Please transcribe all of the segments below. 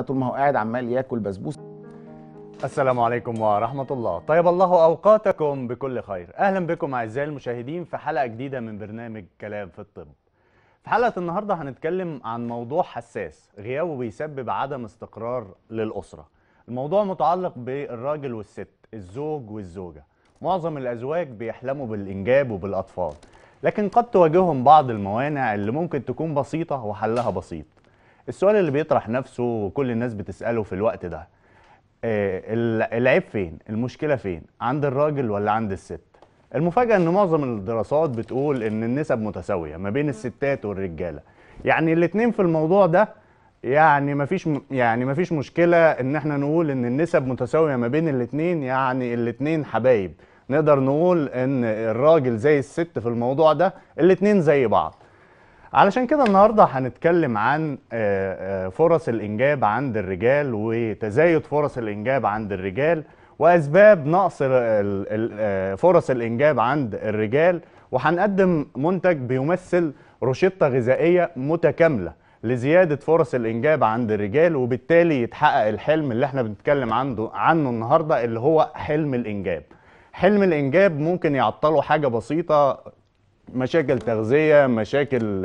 طول ما هو قاعد عمال ياكل بسبوسه. السلام عليكم ورحمة الله، طيب الله أوقاتكم بكل خير. أهلا بكم أعزائي المشاهدين في حلقة جديدة من برنامج كلام في الطب. في حلقة النهاردة هنتكلم عن موضوع حساس، غيابه بيسبب عدم استقرار للأسرة. الموضوع متعلق بالراجل والست، الزوج والزوجة. معظم الأزواج بيحلموا بالإنجاب وبالأطفال، لكن قد تواجههم بعض الموانع اللي ممكن تكون بسيطة وحلها بسيط. السؤال اللي بيطرح نفسه وكل الناس بتسأله في الوقت ده، العيب فين؟ المشكلة فين؟ عند الراجل ولا عند الست؟ المفاجأة ان معظم الدراسات بتقول ان النسب متساوية ما بين الستات والرجالة، يعني الاتنين في الموضوع ده، يعني مفيش مشكلة ان احنا نقول ان النسب متساوية ما بين الاتنين، يعني الاتنين حبايب، نقدر نقول ان الراجل زي الست في الموضوع ده، الاتنين زي بعض. علشان كده النهاردة هنتكلم عن فرص الإنجاب عند الرجال وتزايد فرص الإنجاب عند الرجال وأسباب نقص فرص الإنجاب عند الرجال، وهنقدم منتج بيمثل روشتة غذائية متكاملة لزيادة فرص الإنجاب عند الرجال، وبالتالي يتحقق الحلم اللي احنا بنتكلم عنه النهاردة، اللي هو حلم الإنجاب. حلم الإنجاب ممكن يعطله حاجة بسيطة، مشاكل تغذية، مشاكل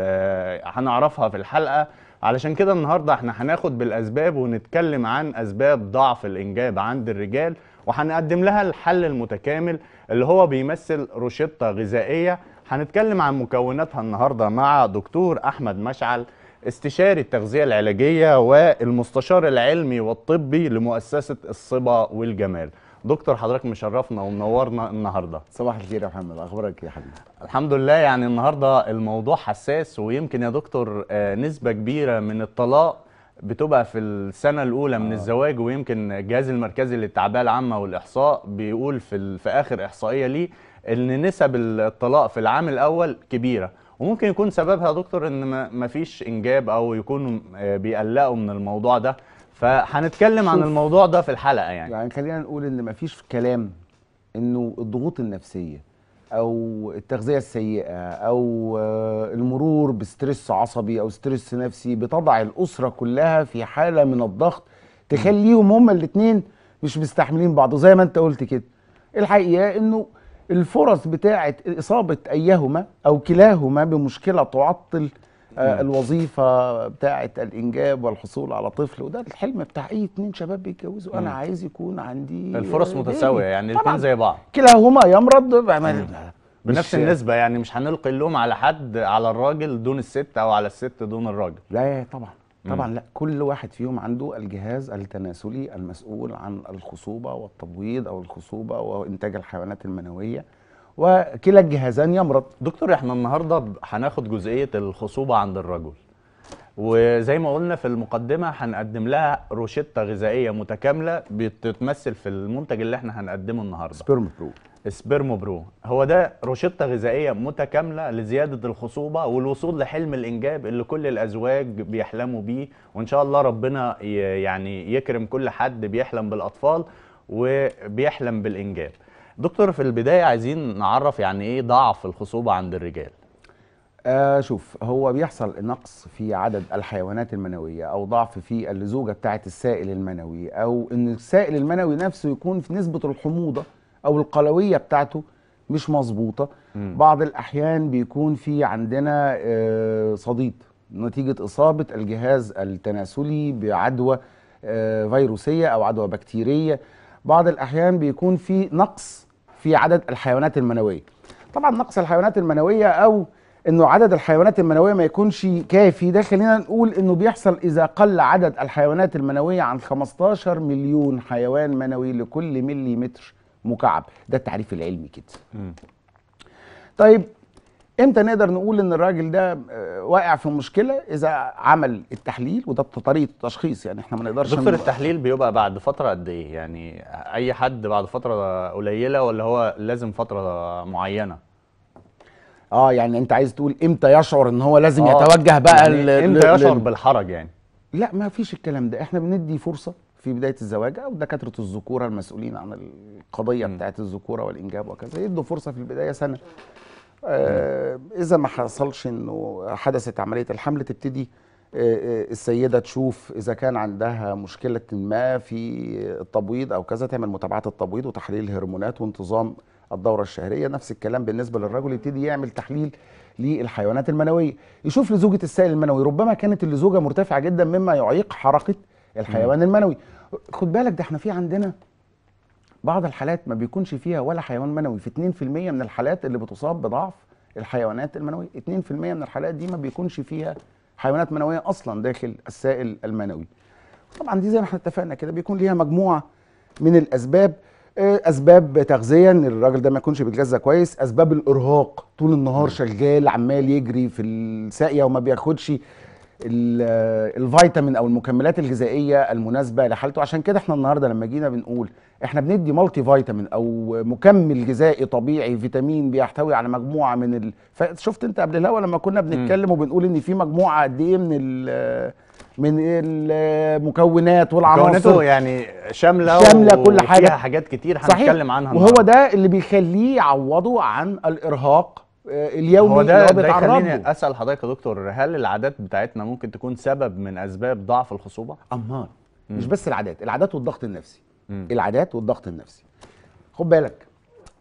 هنعرفها في الحلقة. علشان كده النهاردة احنا هناخد بالأسباب ونتكلم عن أسباب ضعف الإنجاب عند الرجال، وهنقدم لها الحل المتكامل اللي هو بيمثل روشتة غذائية. هنتكلم عن مكوناتها النهاردة مع دكتور أحمد مشعل، استشاري التغذية العلاجية والمستشار العلمي والطبي لمؤسسة الصبا والجمال. دكتور حضرتك مشرفنا ومنورنا النهارده. صباح الخير يا محمد، اخبارك يا حبيبي؟ الحمد لله. يعني النهارده الموضوع حساس، ويمكن يا دكتور نسبه كبيره من الطلاق بتبقى في السنه الاولى من الزواج، ويمكن الجهاز المركزي للتعبئه العامه والاحصاء بيقول في اخر احصائيه ليه ان نسب الطلاق في العام الاول كبيره، وممكن يكون سببها يا دكتور ان ما فيش انجاب او يكونوا بيقلقوا من الموضوع ده. فهنتكلم عن الموضوع ده في الحلقه. يعني خلينا نقول ان مفيش كلام انه الضغوط النفسيه او التغذيه السيئه او المرور بستريس عصبي او ستريس نفسي بتضع الاسره كلها في حاله من الضغط تخليهم هما الاثنين مش مستحملين بعض. زي ما انت قلت كده، الحقيقه انه الفرص بتاعه اصابه ايهما او كلاهما بمشكله تعطل الوظيفة بتاعة الإنجاب والحصول على طفل، وده الحلم بتاع أي اتنين شباب بيتجوزوا. أنا عايز يكون عندي الفرص متساوية، يعني الاتنين زي بعض، كلاهما يمرض بنفس النسبة، يعني مش هنلقي اللوم على حد، على الراجل دون الست أو على الست دون الراجل. لا طبعا طبعا لا، كل واحد فيهم عنده الجهاز التناسلي المسؤول عن الخصوبة والتبويض أو الخصوبة وإنتاج الحيوانات المنوية، وكلا الجهازان يمرض. دكتور احنا النهارده هناخد جزئيه الخصوبه عند الرجل، وزي ما قلنا في المقدمه هنقدم لها روشته غذائيه متكامله بتتمثل في المنتج اللي احنا هنقدمه النهارده، سبيرما برو. سبيرما برو هو ده روشته غذائيه متكامله لزياده الخصوبه والوصول لحلم الانجاب اللي كل الازواج بيحلموا بيه، وان شاء الله ربنا يعني يكرم كل حد بيحلم بالاطفال وبيحلم بالانجاب. دكتور في البداية عايزين نعرف يعني ايه ضعف الخصوبة عند الرجال؟ شوف، هو بيحصل نقص في عدد الحيوانات المنوية او ضعف في اللزوجة بتاعة السائل المنوي، او ان السائل المنوي نفسه يكون في نسبة الحموضة او القلوية بتاعته مش مظبوطة. بعض الاحيان بيكون في عندنا صديد نتيجة اصابة الجهاز التناسلي بعدوى فيروسية او عدوى بكتيرية. بعض الاحيان بيكون في نقص في عدد الحيوانات المنويه. طبعا نقص الحيوانات المنويه او انه عدد الحيوانات المنويه ما يكونش كافي، ده خلينا نقول انه بيحصل اذا قل عدد الحيوانات المنويه عن 15 مليون حيوان منوي لكل مليمتر مكعب، ده التعريف العلمي كده. طيب امتى نقدر نقول ان الراجل ده واقع في مشكله؟ اذا عمل التحليل، وده بطريقه التشخيص، يعني احنا ما نقدرش دكتور التحليل بيبقى بعد فتره قد ايه؟ يعني اي حد بعد فتره قليله ولا هو لازم فتره معينه؟ يعني انت عايز تقول امتى يشعر ان هو لازم يتوجه بقى، يعني امتى يشعر بالحرج يعني؟ لا، ما فيش الكلام ده، احنا بندي فرصه في بدايه الزواج، او دكاتره الذكوره المسؤولين عن القضيه بتاعت الذكوره والانجاب وكذا يدوا فرصه في البدايه سنه. إذا ما حصلش إنه حدثت عملية الحمل، تبتدي السيدة تشوف إذا كان عندها مشكلة ما في التبويض أو كذا، تعمل متابعات التبويض وتحليل الهرمونات وانتظام الدورة الشهرية. نفس الكلام بالنسبة للرجل، يبتدي يعمل تحليل للحيوانات المنوية، يشوف لزوجة السائل المنوي، ربما كانت اللزوجة مرتفعة جدا مما يعيق حركة الحيوان المنوي. خد بالك ده احنا في عندنا بعض الحالات ما بيكونش فيها ولا حيوان منوي، في 2% من الحالات اللي بتصاب بضعف الحيوانات المنوية، 2% من الحالات دي ما بيكونش فيها حيوانات منوية أصلا داخل السائل المنوي. طبعا دي زي ما احنا اتفقنا كده بيكون ليها مجموعة من الأسباب، أسباب تغذية إن الراجل ده ما يكونش بيتغذى كويس، أسباب الإرهاق، طول النهار شغال عمال يجري في الساقية وما بياخدش الفيتامين أو المكملات الغذائية المناسبة لحالته. عشان كده احنا النهاردة لما جينا بنقول احنا بندي مالتي فيتامين أو مكمل غذائي طبيعي فيتامين بيحتوي على مجموعة من شفت انت قبل الهوا لما كنا بنتكلم وبنقول ان في مجموعة قد ايه من المكونات والعناصر، يعني شامله كل حاجه، فيها حاجات كتير هنتكلم عنها. وهو ده اللي بيخليه يعوضه عن الارهاق اليومي. هو ده يخليني اسال حضرتك يا دكتور، هل العادات بتاعتنا ممكن تكون سبب من اسباب ضعف الخصوبه؟ امال مش بس العادات والضغط النفسي. العادات والضغط النفسي، خد بالك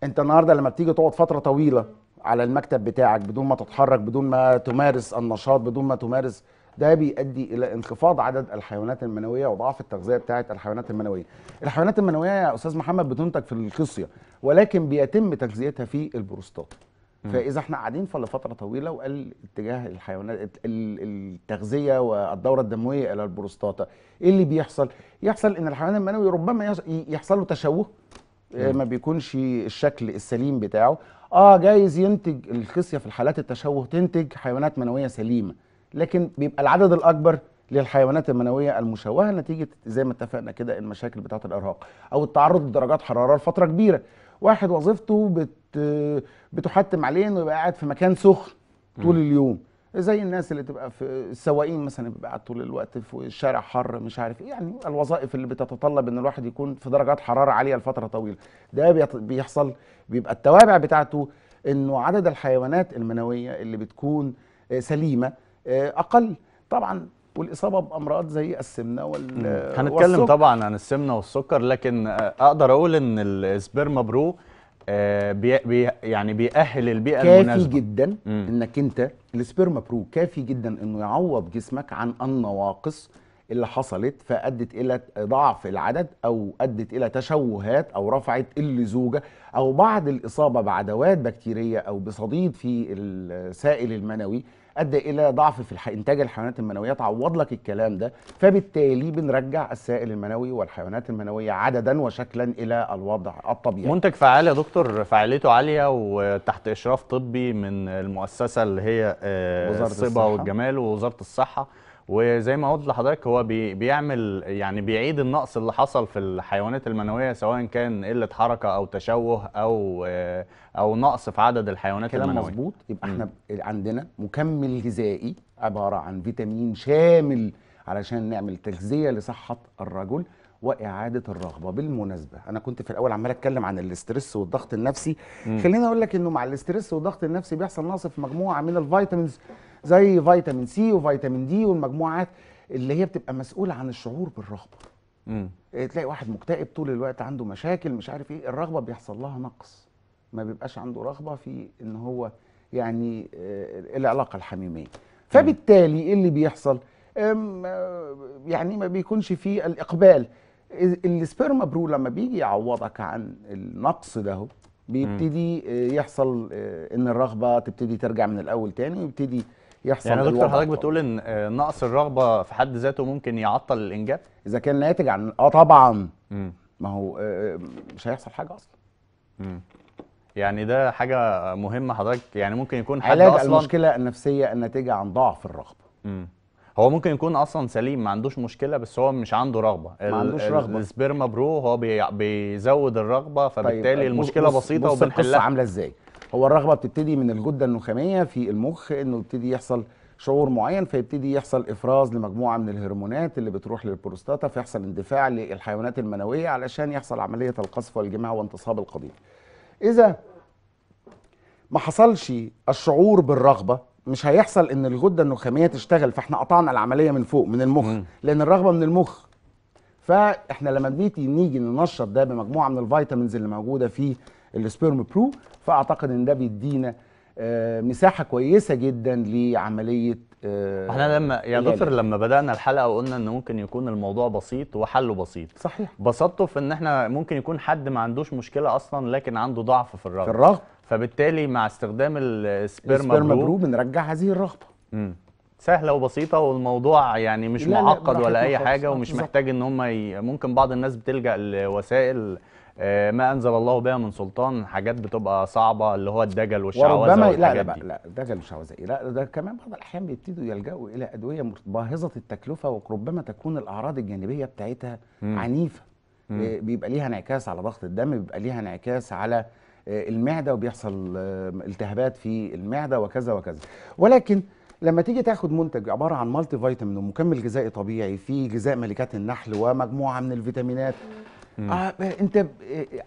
انت النهارده لما بتيجي تقعد فتره طويله على المكتب بتاعك بدون ما تتحرك، بدون ما تمارس النشاط، بدون ما تمارس، ده بيؤدي الى انخفاض عدد الحيوانات المنويه وضعف التغذيه بتاعه الحيوانات المنويه. الحيوانات المنويه يا استاذ محمد بتنتج في الخصيه، ولكن بيتم تغذيتها في البروستات. فاذا احنا قاعدين لفتره طويله وقل اتجاه الحيوانات التغذيه والدوره الدمويه الى البروستاتا، ايه اللي بيحصل؟ يحصل ان الحيوان المنوي ربما يحصل له تشوه، ما بيكونش الشكل السليم بتاعه. جايز ينتج الخصيه في الحالات التشوه تنتج حيوانات منويه سليمه، لكن بيبقى العدد الاكبر للحيوانات المنويه المشوهه نتيجه زي ما اتفقنا كده المشاكل بتاعه الارهاق او التعرض لدرجات حراره لفتره كبيره. واحد وظيفته بتحتم عليه انه يبقى قاعد في مكان سخن طول اليوم، زي الناس اللي تبقى في السواقين مثلا بيبقى قاعد طول الوقت في الشارع حر، مش عارف ايه، يعني الوظائف اللي بتتطلب ان الواحد يكون في درجات حراره عاليه لفتره طويله. ده بيحصل، بيبقى التوابع بتاعته انه عدد الحيوانات المنويه اللي بتكون سليمه اقل طبعا، والاصابه بامراض زي السمنه هنتكلم طبعا عن السمنه والسكر. لكن اقدر اقول ان السبيرما برو يعني بيأهل البيئه المناسبه، كافي جدا انك انت السبيرما برو كافي جدا انه يعوض جسمك عن النواقص اللي حصلت فادت الى ضعف العدد او ادت الى تشوهات او رفعت اللزوجه او بعض الاصابه بعدوات بكتيريه او بصديد في السائل المنوي ادى الى ضعف في انتاج الحيوانات المنويه. تعوض لك الكلام ده، فبالتالي بنرجع السائل المنوي والحيوانات المنويه عددا وشكلا الى الوضع الطبيعي. منتج فعال يا دكتور، فعاليته عاليه وتحت اشراف طبي من المؤسسه اللي هي الصبا والجمال ووزاره الصحه، وزي ما قلت لحضرتك هو بيعمل يعني بيعيد النقص اللي حصل في الحيوانات المنويه، سواء كان قله حركه او تشوه او نقص في عدد الحيوانات المنويه. كلام مظبوط. يبقى احنا عندنا مكمل غذائي عباره عن فيتامين شامل علشان نعمل تغذيه لصحه الرجل واعاده الرغبه. بالمناسبه انا كنت في الاول عمال اتكلم عن الاسترس والضغط النفسي، خليني اقول لك انه مع الاسترس والضغط النفسي بيحصل نقص في مجموعه من الفيتامينز زي فيتامين سي وفيتامين دي والمجموعات اللي هي بتبقى مسؤوله عن الشعور بالرغبه. تلاقي واحد مكتئب طول الوقت، عنده مشاكل، مش عارف ايه، الرغبه بيحصل لها نقص، ما بيبقاش عنده رغبه في ان هو يعني العلاقه الحميميه. فبالتالي ايه اللي بيحصل؟ يعني ما بيكونش فيه الاقبال. السبيرما برو لما بيجي يعوضك عن النقص ده بيبتدي يحصل ان الرغبه تبتدي ترجع من الاول تاني ويبتدي يحصل. يعني دكتور حضرتك بتقول ان نقص الرغبه في حد ذاته ممكن يعطل الانجاب اذا كان ناتج عن طبعا ما هو مش هيحصل حاجه اصلا. يعني ده حاجه مهمه حضرتك، يعني ممكن يكون حد علاج اصلا المشكله النفسيه الناتجه عن ضعف الرغبه. هو ممكن يكون اصلا سليم ما عندوش مشكله، بس هو مش عنده رغبه، ما عندوش رغبه. السبيرما برو هو بيزود الرغبه، فبالتالي طيب المشكله بسيطه وبنحلها. بص عامله ازاي. هو الرغبه بتبتدي من الغده النخاميه في المخ، انه يبتدي يحصل شعور معين، فيبتدي يحصل افراز لمجموعه من الهرمونات اللي بتروح للبروستاتا، فيحصل اندفاع للحيوانات المنويه علشان يحصل عمليه القذف والجماع وانتصاب القضيب. اذا ما حصلش الشعور بالرغبه مش هيحصل ان الغده النخاميه تشتغل، فاحنا قطعنا العمليه من فوق من المخ، لان الرغبه من المخ. فاحنا لما نيجي ننشط ده بمجموعه من الفيتامينز اللي موجوده في السبيرما برو، فاعتقد ان ده بيدينا مساحه كويسه جدا لعمليه. احنا لما يا دكتور لما بدانا الحلقه وقلنا ان ممكن يكون الموضوع بسيط وحله بسيط، صحيح، بسطته في ان احنا ممكن يكون حد ما عندوش مشكله اصلا لكن عنده ضعف في الرغبه، فبالتالي مع استخدام السبيرما برو بنرجع هذه الرغبه. سهله وبسيطه، والموضوع يعني مش معقد ولا اي حاجه، ومش محتاج ان هم ممكن بعض الناس بتلجأ لوسائل ما انزل الله بها من سلطان، حاجات بتبقى صعبه اللي هو الدجل والشعوذه والحاجات دي. لا الدجل والشعوذه لا، ده كمان بعض الاحيان بيبتدوا يلجأوا الى ادويه باهظه التكلفه، وربما تكون الاعراض الجانبيه بتاعتها عنيفه، بيبقى ليها انعكاس على ضغط الدم، بيبقى ليها انعكاس على المعده، وبيحصل التهابات في المعده وكذا وكذا. ولكن لما تيجي تاخد منتج عباره عن مالتي فيتامين ومكمل غذائي طبيعي فيه غذاء ملكات النحل ومجموعه من الفيتامينات، انت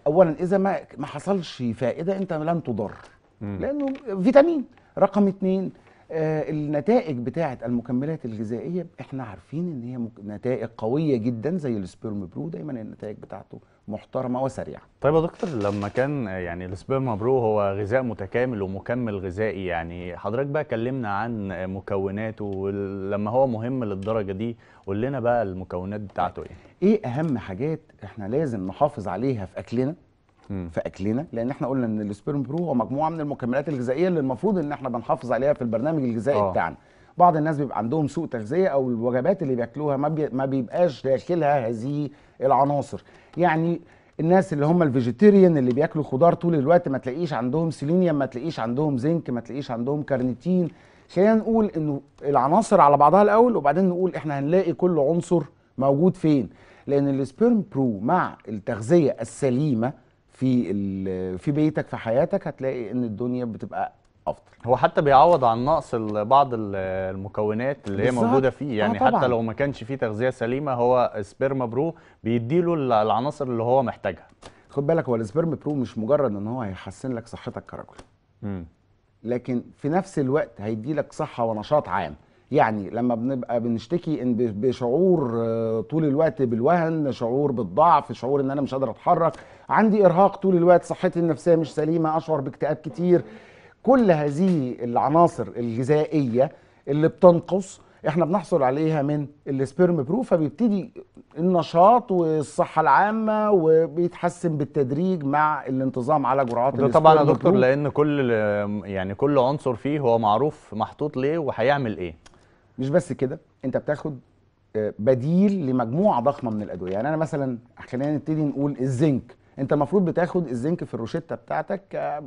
اولا اذا ما حصلش فائده انت لن تضر، لانه فيتامين. رقم اتنين، النتائج بتاعه المكملات الغذائيه احنا عارفين ان هي نتائج قويه جدا، زي السبيرما برو دايما النتائج بتاعته محترمه وسريعه. طيب يا دكتور، لما كان يعني السبيرما برو هو غذاء متكامل ومكمل غذائي، يعني حضرتك بقى كلمنا عن مكوناته، ولما هو مهم للدرجه دي قول لنا بقى المكونات بتاعته ايه؟ ايه اهم حاجات احنا لازم نحافظ عليها في اكلنا؟ لان احنا قلنا ان السبيرما برو هو مجموعه من المكملات الغذائيه اللي المفروض ان احنا بنحافظ عليها في البرنامج الغذائي بتاعنا. بعض الناس بيبقى عندهم سوء تغذيه، او الوجبات اللي بياكلوها ما بيبقاش داخلها هذه العناصر. يعني الناس اللي هم الفيجيتيريان اللي بياكلوا خضار طول الوقت، ما تلاقيش عندهم سيلينيوم، ما تلاقيش عندهم زنك، ما تلاقيش عندهم كارنيتين. خلينا نقول انه العناصر على بعضها الاول، وبعدين نقول احنا هنلاقي كل عنصر موجود فين. لان السبيرما برو مع التغذيه السليمه في بيتك في حياتك، هتلاقي ان الدنيا بتبقى افضل. هو حتى بيعوض عن نقص بعض المكونات اللي هي موجوده فيه، يعني حتى لو ما كانش فيه تغذيه سليمه، هو سبيرما برو بيديله العناصر اللي هو محتاجها. خد بالك، هو السبيرما برو مش مجرد ان هو هيحسن لك صحتك كرجل، لكن في نفس الوقت هيدي لك صحه ونشاط عام. يعني لما بنبقى بنشتكي ان بشعور طول الوقت بالوهن، شعور بالضعف، شعور ان انا مش قادر اتحرك، عندي ارهاق طول الوقت، صحتي النفسيه مش سليمه، اشعر باكتئاب كتير، كل هذه العناصر الغذائيه اللي بتنقص احنا بنحصل عليها من السبيرما برو، فبيبتدي النشاط والصحه العامه، وبيتحسن بالتدريج مع الانتظام على جرعات السبيرما برو. ده طبعا يا دكتور لان كل عنصر فيه هو معروف محطوط ليه وهيعمل ايه. مش بس كده، انت بتاخد بديل لمجموعه ضخمه من الادويه. يعني انا مثلا خلينا نبتدي نقول الزنك، انت المفروض بتاخد الزنك في الروشته بتاعتك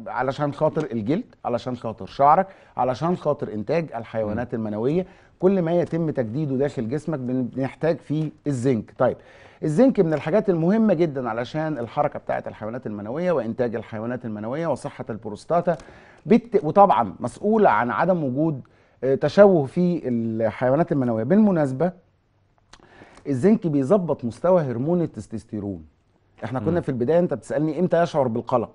علشان خاطر الجلد، علشان خاطر شعرك، علشان خاطر انتاج الحيوانات المنويه، كل ما يتم تجديده داخل جسمك بنحتاج فيه الزنك. طيب الزنك من الحاجات المهمه جدا علشان الحركه بتاعه الحيوانات المنويه وانتاج الحيوانات المنويه وصحه البروستاتا، وطبعا مسؤوله عن عدم وجود تشوه في الحيوانات المنويه. بالمناسبه الزنك بيظبط مستوى هرمون التستوستيرون. احنا كنا في البدايه انت بتسالني امتى يشعر بالقلق؟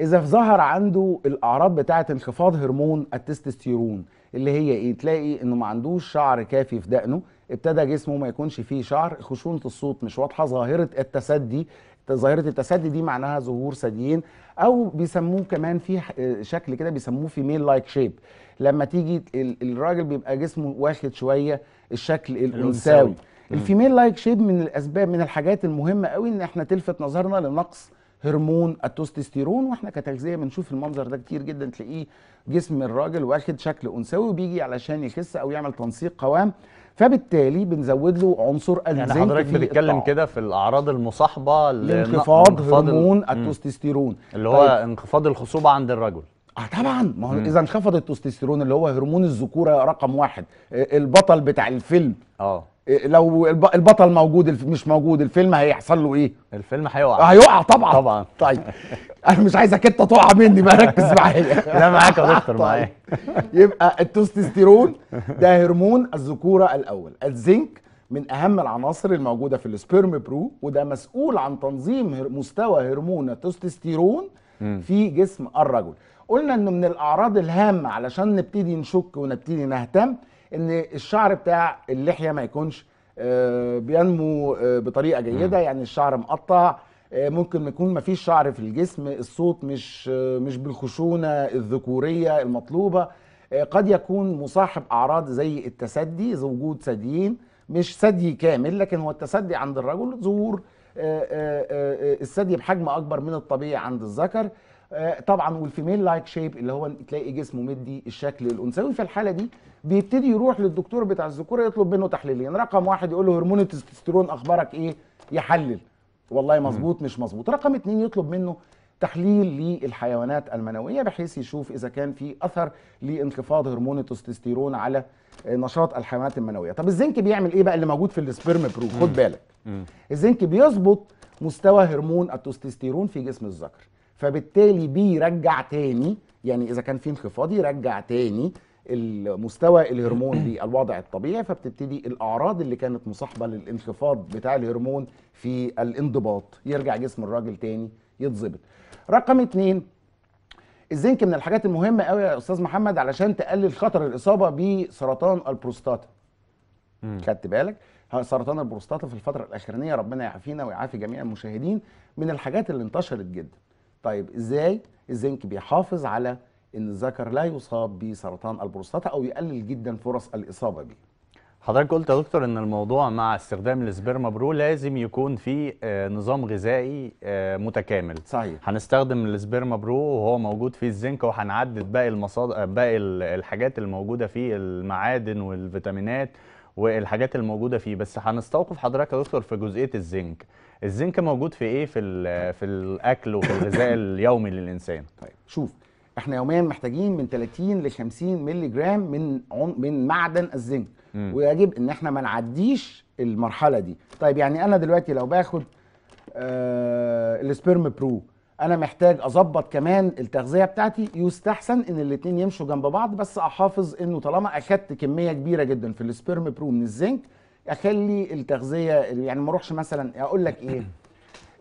اذا ظهر عنده الاعراض بتاعه انخفاض هرمون التستوستيرون، اللي هي ايه؟ تلاقي انه ما عندوش شعر كافي في دقنه، ابتدى جسمه ما يكونش فيه شعر، خشونه الصوت مش واضحه، ظاهره التسدي. ظاهره التسدي دي معناها ظهور ثديين، او بيسموه كمان في شكل كده بيسموه فيميل لايك شيب، لما تيجي الراجل بيبقى جسمه واخد شويه الشكل الانثوي. الفيميل لايك شيب من الاسباب، من الحاجات المهمه قوي ان احنا تلفت نظرنا لنقص هرمون التستوستيرون. واحنا كتغذيه بنشوف المنظر ده كتير جدا، تلاقيه جسم الراجل واخد شكل انثوي وبيجي علشان يخس او يعمل تنسيق قوام، فبالتالي بنزود له عنصر الزنك. يعني حضرتك بتتكلم كده في الاعراض المصاحبه لانخفاض هرمون التستوستيرون، اللي هو انخفاض الخصوبه عند الرجل. طبعا، ما هو اذا انخفض التستوستيرون اللي هو هرمون الذكوره رقم واحد، البطل بتاع الفيلم. لو البطل موجود مش موجود، الفيلم هيحصل له ايه؟ الفيلم هيقع. هيقع طبعا طبعا. طيب انا مش عايزك انت تقع مني بقى، ركز معايا. لا معاك يا دكتور، معايا. يبقى التستوستيرون ده هرمون الذكوره الاول. الزنك من اهم العناصر الموجوده في السبيرما برو، وده مسؤول عن تنظيم مستوى هرمون التستوستيرون في جسم الرجل. قلنا انه من الاعراض الهامه علشان نبتدي نشك ونبتدي نهتم ان الشعر بتاع اللحيه ما يكونش بينمو بطريقه جيده، يعني الشعر مقطع، ممكن يكون ما فيش شعر في الجسم، الصوت مش بالخشونه الذكوريه المطلوبه، قد يكون مصاحب اعراض زي التسدي، وجود ثديين، مش ثدي كامل لكن هو التسدي عند الرجل، ظهور الثدي بحجم اكبر من الطبيعي عند الذكر طبعا، والفيميل لايك شيب اللي هو تلاقي جسمه مدي الشكل الانثوي. في الحاله دي بيبتدي يروح للدكتور بتاع الذكوره يطلب منه تحليلين، رقم واحد يقول له هرمون التستوستيرون اخبارك ايه؟ يحلل والله مظبوط مش مظبوط. رقم اتنين يطلب منه تحليل للحيوانات المنويه بحيث يشوف اذا كان في اثر لانخفاض هرمون التستوستيرون على نشاط الحيوانات المنويه. طب الزنك بيعمل ايه بقى اللي موجود في السبيرما برو؟ خد بالك الزنك بيظبط مستوى هرمون التستوستيرون في جسم الذكر، فبالتالي بيرجع تاني، يعني اذا كان في انخفاض يرجع تاني المستوى الهرمون للوضع الطبيعي، فبتبتدي الاعراض اللي كانت مصاحبه للانخفاض بتاع الهرمون في الانضباط، يرجع جسم الراجل تاني يتظبط. رقم اتنين، الزنك من الحاجات المهمه قوي يا استاذ محمد علشان تقلل خطر الاصابه بسرطان البروستاتا. خدت بالك؟ سرطان البروستاتا في الفتره الاخرانيه ربنا يعافينا ويعافي جميع المشاهدين من الحاجات اللي انتشرت جدا. طيب ازاي الزنك بيحافظ على ان الذكر لا يصاب بسرطان البروستاتا او يقلل جدا فرص الاصابه بيه؟ حضرتك قلت يا دكتور ان الموضوع مع استخدام السبيرما برو لازم يكون في نظام غذائي متكامل. صحيح. هنستخدم السبيرما برو وهو موجود فيه الزنك، وهنعدد باقي المصادر، باقي الحاجات اللي موجوده فيه، المعادن والفيتامينات والحاجات اللي موجوده فيه. بس هنستوقف حضرتك يا دكتور في جزئيه الزنك. الزنك موجود في ايه في الاكل وفي الغذاء اليومي للانسان؟ طيب شوف، احنا يوميا محتاجين من 30 ل 50 مللي جرام من معدن الزنك، ويجب ان احنا ما نعديش المرحله دي. طيب يعني انا دلوقتي لو باخد السبيرما برو انا محتاج اظبط كمان التغذيه بتاعتي، يستحسن ان الاثنين يمشوا جنب بعض، بس احافظ انه طالما اخدت كميه كبيره جدا في السبيرما برو من الزنك اخلي التغذيه، يعني ما اروحش مثلا اقول لك ايه،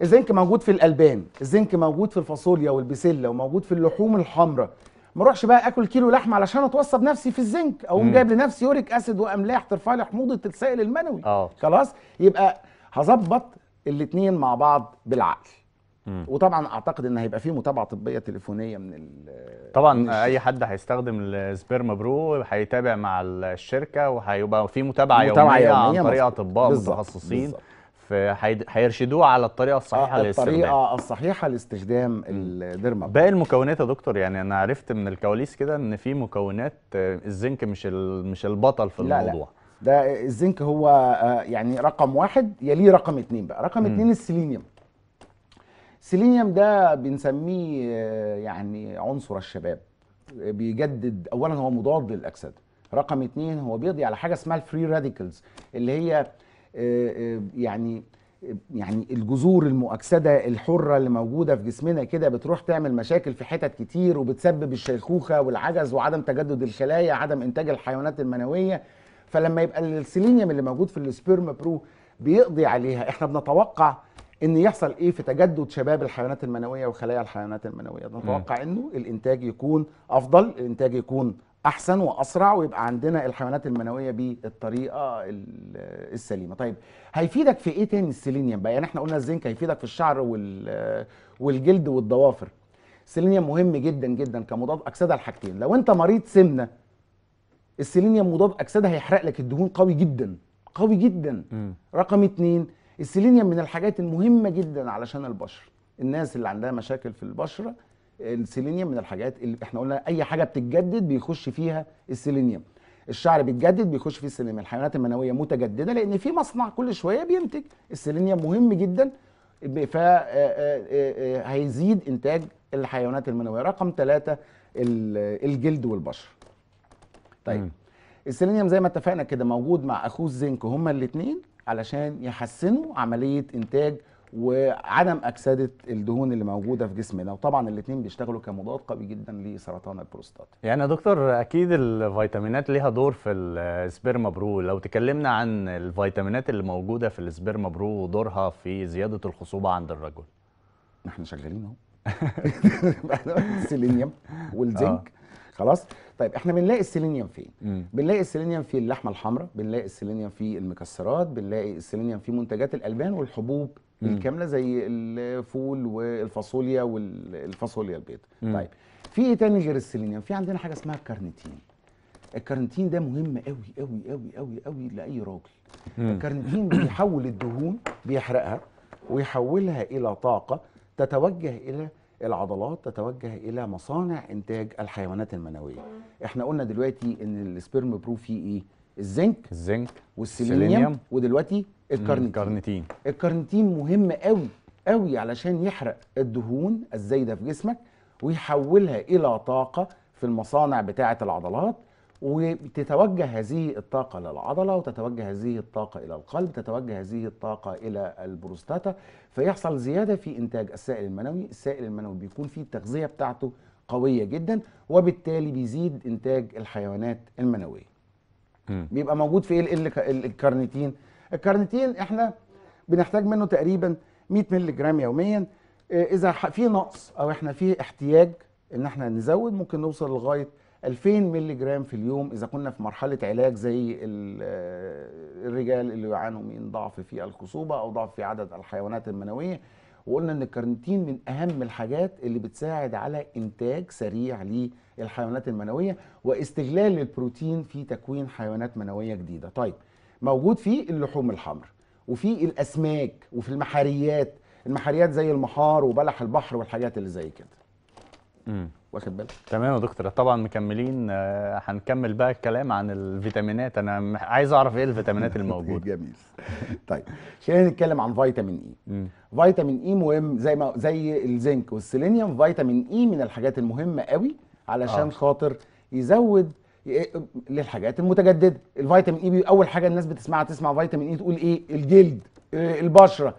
الزنك موجود في الالبان، الزنك موجود في الفاصوليا والبسله وموجود في اللحوم الحمراء، ما اروحش بقى اكل كيلو لحمه علشان اتوصب نفسي في الزنك، اقوم جايب لنفسي يوريك اسيد واملاح ترفع لي حموضه السائل المنوي. خلاص يبقى هظبط الاثنين مع بعض بالعقل. وطبعا اعتقد ان هيبقى فيه متابعه طبيه تليفونيه من اي حد هيستخدم السبيرما برو هيتابع مع الشركه، وهيبقى في متابعه يوميه عن طريق اطباء متخصصين، هيرشدوه على الطريقه الصحيحه للاستخدام. الطريقه الصحيحه لاستخدام الديرما. باقي المكونات يا دكتور، يعني انا عرفت من الكواليس كده ان في مكونات الزنك مش البطل في الموضوع. لا ده الزنك هو يعني رقم واحد، يليه رقم اتنين بقى. رقم اتنين السيلينيوم. السيلينيوم ده بنسميه يعني عنصر الشباب، بيجدد، اولا هو مضاد للاكسده، رقم اتنين هو بيقضي على حاجه اسمها الفري راديكلز اللي هي يعني الجذور المؤكسده الحره اللي موجوده في جسمنا كده، بتروح تعمل مشاكل في حتت كتير وبتسبب الشيخوخه والعجز وعدم تجدد الخلايا، عدم انتاج الحيوانات المنويه. فلما يبقى السيلينيوم اللي موجود في السبيرما برو بيقضي عليها، احنا بنتوقع ان يحصل ايه في تجدد شباب الحيوانات المنويه وخلايا الحيوانات المنويه؟ نتوقع انه الانتاج يكون افضل، الانتاج يكون احسن واسرع، ويبقى عندنا الحيوانات المنويه بالطريقه السليمه. طيب هيفيدك في ايه تاني السيلينيوم بقى؟ يعني احنا قلنا الزنك هيفيدك في الشعر والجلد والضوافر. السيلينيوم مهم جدا جدا كمضاد اكسده لحاجتين، لو انت مريض سمنه السيلينيوم مضاد اكسده هيحرق لك الدهون قوي جدا قوي جدا. رقم اتنين، السيلينيوم من الحاجات المهمه جدا علشان البشره، الناس اللي عندها مشاكل في البشره السيلينيوم من الحاجات اللي احنا قلنا اي حاجه بتتجدد بيخش فيها السيلينيوم، الشعر بيتجدد بيخش فيه السيلينيوم، الحيوانات المنويه متجدده لان في مصنع كل شويه بينتج السيلينيوم، مهم جدا فهيزيد انتاج الحيوانات المنويه. رقم ثلاثة الجلد والبشره. طيب السيلينيوم زي ما اتفقنا كده موجود مع اخوه الزنك، هما الاثنين علشان يحسنوا عمليه انتاج وعدم اكسده الدهون اللي موجوده في جسمنا، وطبعا الاثنين بيشتغلوا كمضاد قوي جدا لسرطان البروستاتا. يعني يا دكتور اكيد الفيتامينات ليها دور في السبيرما برو، لو تكلمنا عن الفيتامينات اللي موجوده في السبيرما برو ودورها في زياده الخصوبه عند الرجل. احنا شغالين اهو. السيلينيوم والزنك. خلاص طيب احنا بنلاقي السيلينيوم فين؟ بنلاقي السيلينيوم في اللحمه الحمراء، بنلاقي السيلينيوم في المكسرات، بنلاقي السيلينيوم في منتجات الالبان والحبوب الكامله زي الفول والفاصوليا البيضاء. طيب في ايه تاني غير السيلينيوم؟ في عندنا حاجه اسمها الكارنيتين. الكارنيتين ده مهم قوي قوي قوي قوي قوي لاي راجل. الكارنيتين بيحول الدهون، بيحرقها ويحولها الى طاقه تتوجه الى العضلات، تتوجه الى مصانع انتاج الحيوانات المنويه. احنا قلنا دلوقتي ان السبيرما برو فيه ايه؟ الزنك والسيلينيوم، ودلوقتي الكارنيتين. الكارنيتين مهم قوي قوي علشان يحرق الدهون الزايده في جسمك ويحولها الى طاقه في المصانع بتاعه العضلات، وتتوجه هذه الطاقه للعضله، وتتوجه هذه الطاقه الى القلب، تتوجه هذه الطاقه الى البروستاتا، فيحصل زياده في انتاج السائل المنوي. السائل المنوي بيكون فيه التغذيه بتاعته قويه جدا، وبالتالي بيزيد انتاج الحيوانات المنويه. بيبقى موجود في ايه الكارنيتين؟ الكارنيتين احنا بنحتاج منه تقريبا 100 مللي جرام يوميا. اذا في نقص او احنا في احتياج ان احنا نزود، ممكن نوصل لغايه 2000 مللي جرام في اليوم اذا كنا في مرحله علاج زي الرجال اللي يعانوا من ضعف في الخصوبه او ضعف في عدد الحيوانات المنويه. وقلنا ان الكارنيتين من اهم الحاجات اللي بتساعد على انتاج سريع للحيوانات المنويه واستغلال البروتين في تكوين حيوانات منويه جديده. طيب موجود في اللحوم الحمراء، وفي الاسماك، وفي المحاريات. المحاريات زي المحار وبلح البحر والحاجات اللي زي كده. واخد بالك؟ تمام يا دكتور. طبعا مكملين، هنكمل بقى الكلام عن الفيتامينات. انا عايز اعرف ايه الفيتامينات الموجوده. جميل. طيب خلينا نتكلم عن فيتامين اي. فيتامين اي مهم زي الزنك والسيلينيوم. فيتامين اي من الحاجات المهمه قوي علشان خاطر يزود للحاجات المتجدده. الفيتامين اي اول حاجه الناس بتسمعها، تسمع فيتامين اي تقول ايه؟ الجلد، البشره.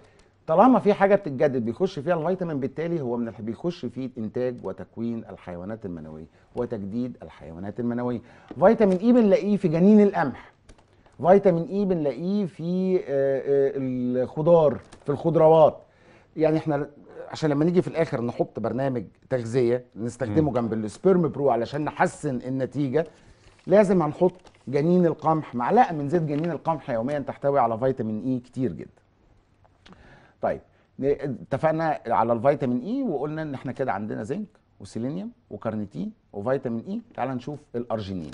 طالما في حاجه بتتجدد بيخش فيها الفيتامين، بالتالي هو من بيخش في انتاج وتكوين الحيوانات المنويه وتجديد الحيوانات المنويه. فيتامين اي بنلاقيه في جنين القمح، فيتامين اي بنلاقيه في الخضار، في الخضروات. يعني احنا عشان لما نيجي في الاخر نحط برنامج تغذيه نستخدمه جنب السبيرم برو علشان نحسن النتيجه، لازم هنحط جنين القمح، معلقه من زيت جنين القمح يوميا تحتوي على فيتامين اي كتير جدا. طيب اتفقنا على الفيتامين اي، وقلنا ان احنا كده عندنا زنك وسيلينيوم وكارنيتين وفيتامين اي. تعال نشوف الارجينين.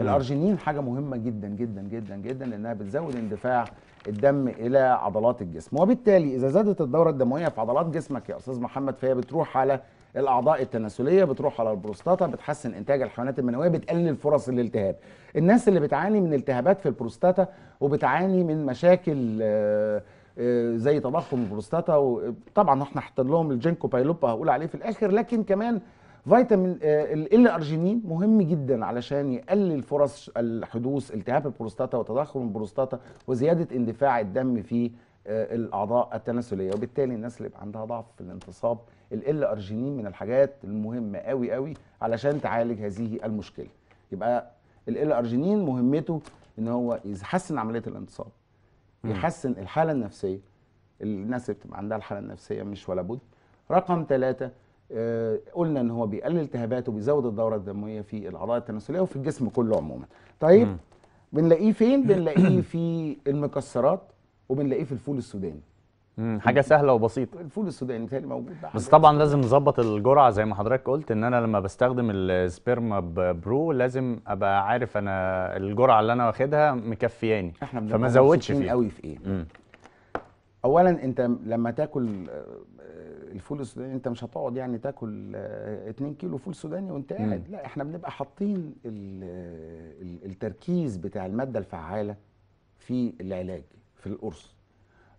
الارجينين حاجه مهمه جدا جدا جدا جدا، لانها بتزود اندفاع الدم الى عضلات الجسم، وبالتالي اذا زادت الدوره الدمويه في عضلات جسمك يا استاذ محمد، فهي بتروح على الاعضاء التناسليه، بتروح على البروستاتا، بتحسن انتاج الحيوانات المنويه، بتقلل فرص الالتهاب. الناس اللي بتعاني من التهابات في البروستاتا وبتعاني من مشاكل زي تضخم البروستاتا، وطبعا احنا حاطين لهم الجينكو بايلوبا هقول عليه في الاخر، لكن كمان فيتامين الارجينين مهم جدا علشان يقلل فرص حدوث التهاب البروستاتا وتضخم البروستاتا وزياده اندفاع الدم في الاعضاء التناسليه، وبالتالي الناس اللي يبقى عندها ضعف في الانتصاب، الارجينين من الحاجات المهمه قوي قوي علشان تعالج هذه المشكله. يبقى الارجينين مهمته ان هو يحسن عمليه الانتصاب، يحسن الحاله النفسيه، الناس اللي بتبقى عندها الحاله النفسيه مش ولا بد. رقم 3، قلنا ان هو بيقلل التهابات وبيزود الدوره الدمويه في الاعضاء التناسليه وفي الجسم كله عموما. طيب بنلاقيه فين؟ بنلاقيه في المكسرات، وبنلاقيه في الفول السوداني. حاجه سهله وبسيطه. الفول السوداني بتاعي موجود، بس طبعا لازم نظبط الجرعه زي ما حضرتك قلت. ان انا لما بستخدم السبيرما برو لازم ابقى عارف انا الجرعه اللي انا واخدها مكفياني، فما ازودش فيها قوي في ايه. اولا انت لما تاكل الفول السوداني انت مش هتقعد يعني تاكل 2 كيلو فول سوداني وانت قاعد، لا احنا بنبقى حاطين التركيز بتاع الماده الفعاله في العلاج في القرص.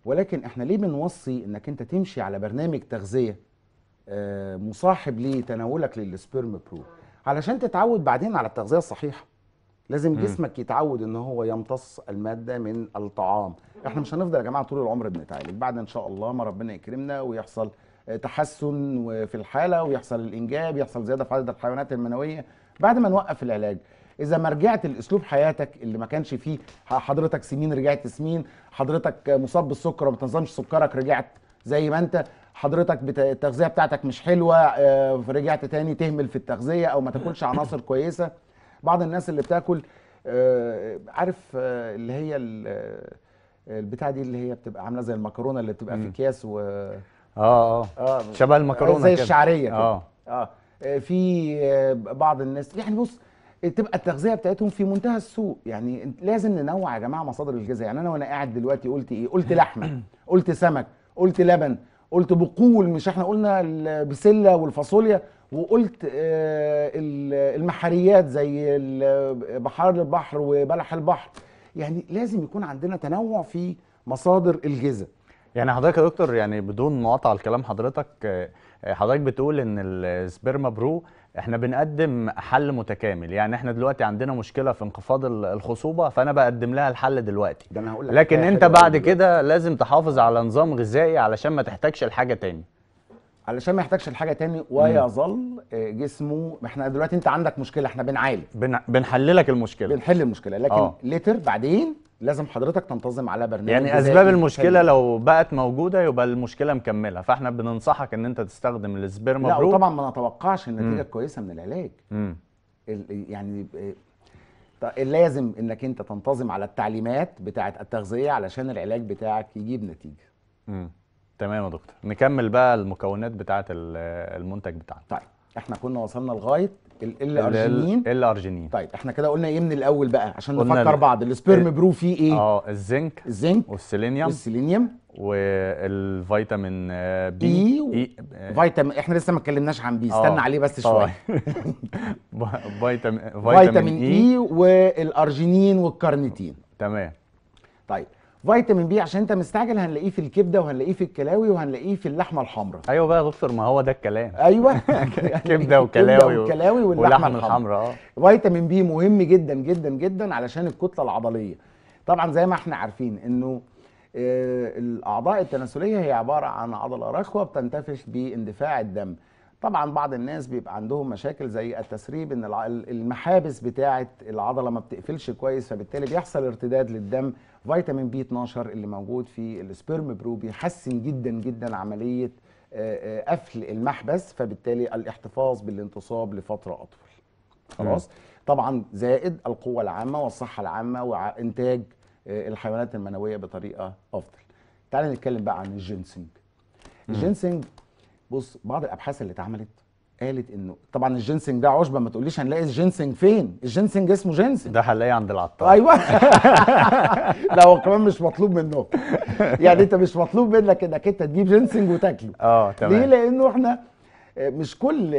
ولكن احنا ليه بنوصي انك انت تمشي على برنامج تغذيه مصاحب لتناولك للسبيرما برو؟ علشان تتعود بعدين على التغذيه الصحيحه. لازم جسمك يتعود ان هو يمتص الماده من الطعام. احنا مش هنفضل يا جماعه طول العمر بنتعالج، بعد ان شاء الله ما ربنا يكرمنا ويحصل تحسن في الحاله ويحصل الانجاب، يحصل زياده في عدد الحيوانات المنويه بعد ما نوقف العلاج. إذا ما رجعت لأسلوب حياتك اللي ما كانش فيه حضرتك سمين، رجعت سمين. حضرتك مصاب بالسكر وما بتنظمش سكرك، رجعت زي ما أنت. حضرتك التغذيه بتاعتك مش حلوه، رجعت تاني تهمل في التغذيه او ما تاكلش عناصر كويسه. بعض الناس اللي بتاكل عارف اللي هي البتاع دي اللي هي بتبقى عامله زي المكرونه اللي بتبقى في اكياس و شبه المكرونه زي الشعريه كده. في بعض الناس يعني بص تبقى التغذيه بتاعتهم في منتهى السوء. يعني لازم ننوع يا جماعه مصادر الغذاء. يعني انا وانا قاعد دلوقتي قلت ايه؟ قلت لحمه، قلت سمك، قلت لبن، قلت بقول، مش احنا قلنا البسله والفاصوليا، وقلت المحاريات زي بحار البحر وبلح البحر. يعني لازم يكون عندنا تنوع في مصادر الغذاء. يعني حضرتك يا دكتور يعني بدون مقاطعه لكلام حضرتك، حضرتك بتقول ان السبيرما برو احنا بنقدم حل متكامل. يعني احنا دلوقتي عندنا مشكله في انخفاض الخصوبه، فانا بقدم لها الحل دلوقتي، ده أنا هقول لك. لكن انت بعد كده لازم تحافظ على نظام غذائي علشان ما تحتاجش لحاجه تاني، علشان ما يحتاجش لحاجه تاني ويظل جسمه. احنا دلوقتي انت عندك مشكله، احنا بنعالج، بنحل لك المشكله، بنحل المشكله، لكن ليتر بعدين لازم حضرتك تنتظم على برنامج. يعني اسباب المشكله حلو. لو بقت موجوده يبقى المشكله مكمله، فاحنا بننصحك ان انت تستخدم السبيرما برو. لا طبعا ما نتوقعش النتيجه كويسه من العلاج. يعني لازم انك انت تنتظم على التعليمات بتاعه التغذيه علشان العلاج بتاعك يجيب نتيجه. تمام يا دكتور، نكمل بقى المكونات بتاعه المنتج بتاعنا. طيب احنا كنا وصلنا لغايه الارجينين. الارجينين طيب احنا كده قلنا ايه من الاول بقى عشان نفكر بعض؟ السبيرما برو فيه ايه؟ الزنك، والسيلينيوم، والفيتامين بي. فيتامين احنا لسه ما اتكلمناش عن بي، استنى عليه بس شويه. فيتامين اي والارجينين والكارنيتين. تمام. طيب فيتامين بي عشان انت مستعجل هنلاقيه في الكبده وهنلاقيه في الكلاوي وهنلاقيه في اللحمه الحمراء. ايوه بقى يا دكتور، ما هو ده الكلام. ايوه كبده وكلاوي واللحمه الحمراء. فيتامين بي مهم جدا جدا جدا علشان الكتله العضليه. طبعا زي ما احنا عارفين انه الاعضاء التناسليه هي عباره عن عضله رخوه بتنتفش باندفاع الدم. طبعا بعض الناس بيبقى عندهم مشاكل زي التسريب، ان المحابس بتاعه العضله ما بتقفلش كويس، فبالتالي بيحصل ارتداد للدم. فيتامين بي 12 اللي موجود في السبيرما برو بيحسن جدا جدا عمليه قفل المحبس، فبالتالي الاحتفاظ بالانتصاب لفتره اطول. خلاص. طبعا زائد القوه العامه والصحه العامه وانتاج الحيوانات المنويه بطريقه افضل. تعالى نتكلم بقى عن الجينسنج. الجينسنج بص بعض الابحاث اللي اتعملت قالت انه طبعا الجينسنج ده عشبه، ما تقوليش هنلاقي الجينسنج فين، الجينسنج اسمه جينسنج، ده هنلاقيه عند العطار. ايوه لا هو كمان مش مطلوب منه. يعني انت مش مطلوب منك انك انت تجيب جينسنج وتاكله. تمام. ليه؟ لانه احنا مش كل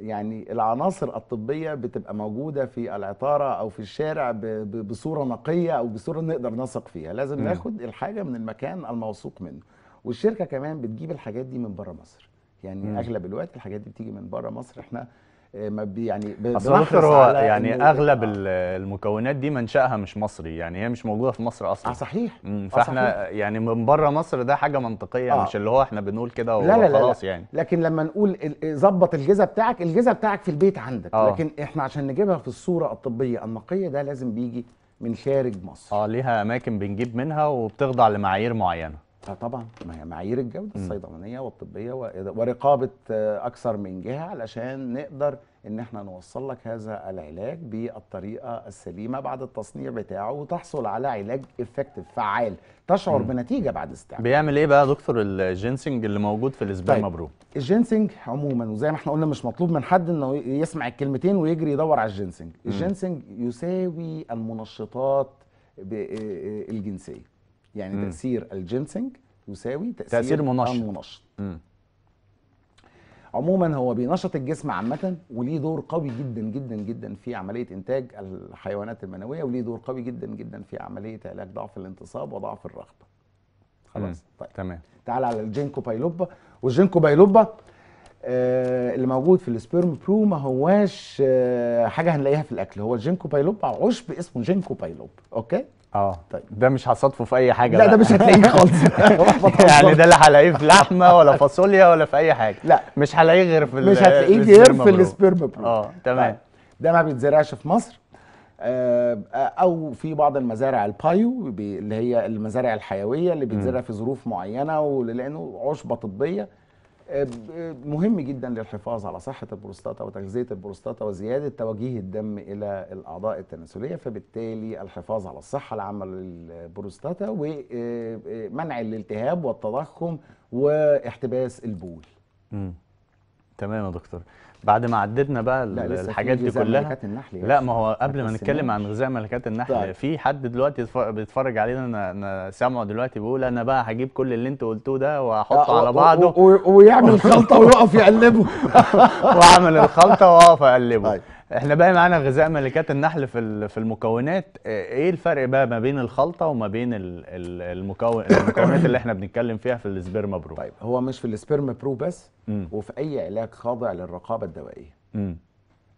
يعني العناصر الطبيه بتبقى موجوده في العطاره او في الشارع بصوره نقيه او بصوره نقدر نثق فيها، لازم ناخد الحاجه من المكان الموثوق منه. والشركه كمان بتجيب الحاجات دي من بره مصر. يعني اغلب الوقت الحاجات دي بتيجي من بره مصر. احنا ما يعني بنحرص يعني اغلب المكونات دي منشاها مش مصري، يعني هي مش موجوده في مصر اصلا. صحيح. فاحنا صحيح. يعني من بره مصر ده حاجه منطقيه، مش اللي هو احنا بنقول كده وخلاص. يعني لكن لما نقول ظبط الغذاء بتاعك، الغذاء بتاعك في البيت عندك. لكن احنا عشان نجيبها في الصوره الطبيه النقيه ده لازم بيجي من خارج مصر. ليها اماكن بنجيب منها وبتخضع لمعايير معينه. طبعا ما هي معايير الجوده الصيدلانيه والطبيه ورقابه اكثر من جهه علشان نقدر ان احنا نوصل لك هذا العلاج بالطريقه السليمه بعد التصنيع بتاعه، وتحصل على علاج افكتيف فعال تشعر بنتيجه بعد استعماله. بيعمل ايه بقى يا دكتور الجينسنج اللي موجود في السبيرما برو؟ الجينسنج عموما، وزي ما احنا قلنا مش مطلوب من حد انه يسمع الكلمتين ويجري يدور على الجينسنج. الجينسنج يساوي المنشطات الجنسيه. يعني تأثير الجينسنج يساوي تأثير المنشط. عموما هو بينشط الجسم عامة، وليه دور قوي جدا جدا جدا في عملية إنتاج الحيوانات المنوية، وليه دور قوي جدا جدا في عملية علاج ضعف الانتصاب وضعف الرغبة. خلاص. طيب تمام. تعال على الجينكو بايلوبا. والجينكو بايلوبا اللي موجود في السبيرما برو ما هواش حاجة هنلاقيها في الأكل، هو الجينكو بايلوبا عشب اسمه جينكو بايلوبا. أوكي؟ طيب ده مش هصادفه في اي حاجه. لا ده مش هتلاقيه خالص. يعني ده لا هلاقيه في لحمه ولا فاصوليا ولا في اي حاجه. لا مش هلاقيه غير في السبيرما برو. مش هتلاقيه غير في السبيرما برو. تمام. ده ما بيتزرعش في مصر، أو في بعض المزارع البايو اللي هي المزارع الحيوية اللي بيتزرع في ظروف معينة، ولأنه عشبة طبية مهم جدا للحفاظ على صحة البروستاتا وتغذية البروستاتا وزيادة توجيه الدم إلى الأعضاء التناسلية، فبالتالي الحفاظ على الصحة العامة للبروستاتا ومنع الالتهاب والتضخم واحتباس البول. تمام يا دكتور. بعد ما عددنا بقى الحاجات دي كلها، لا ما هو قبل ما نتكلم عن غذاء ملكات النحل، طيب. في حد دلوقتي بيتفرج علينا، انا سامعه دلوقتي بيقول انا بقى هجيب كل اللي انتوا قلتوه ده واحطه على بعضه ويعمل خلطه ويقف يقلبه واعمل الخلطه واقف اقلبه. طيب. احنا بقى معانا غذاء ملكات النحل في المكونات، ايه الفرق بقى ما بين الخلطه وما بين المكونات اللي احنا بنتكلم فيها في السبيرما برو؟ طيب هو مش في السبيرما برو بس، وفي اي علاج خاضع للرقابه الدوائيه.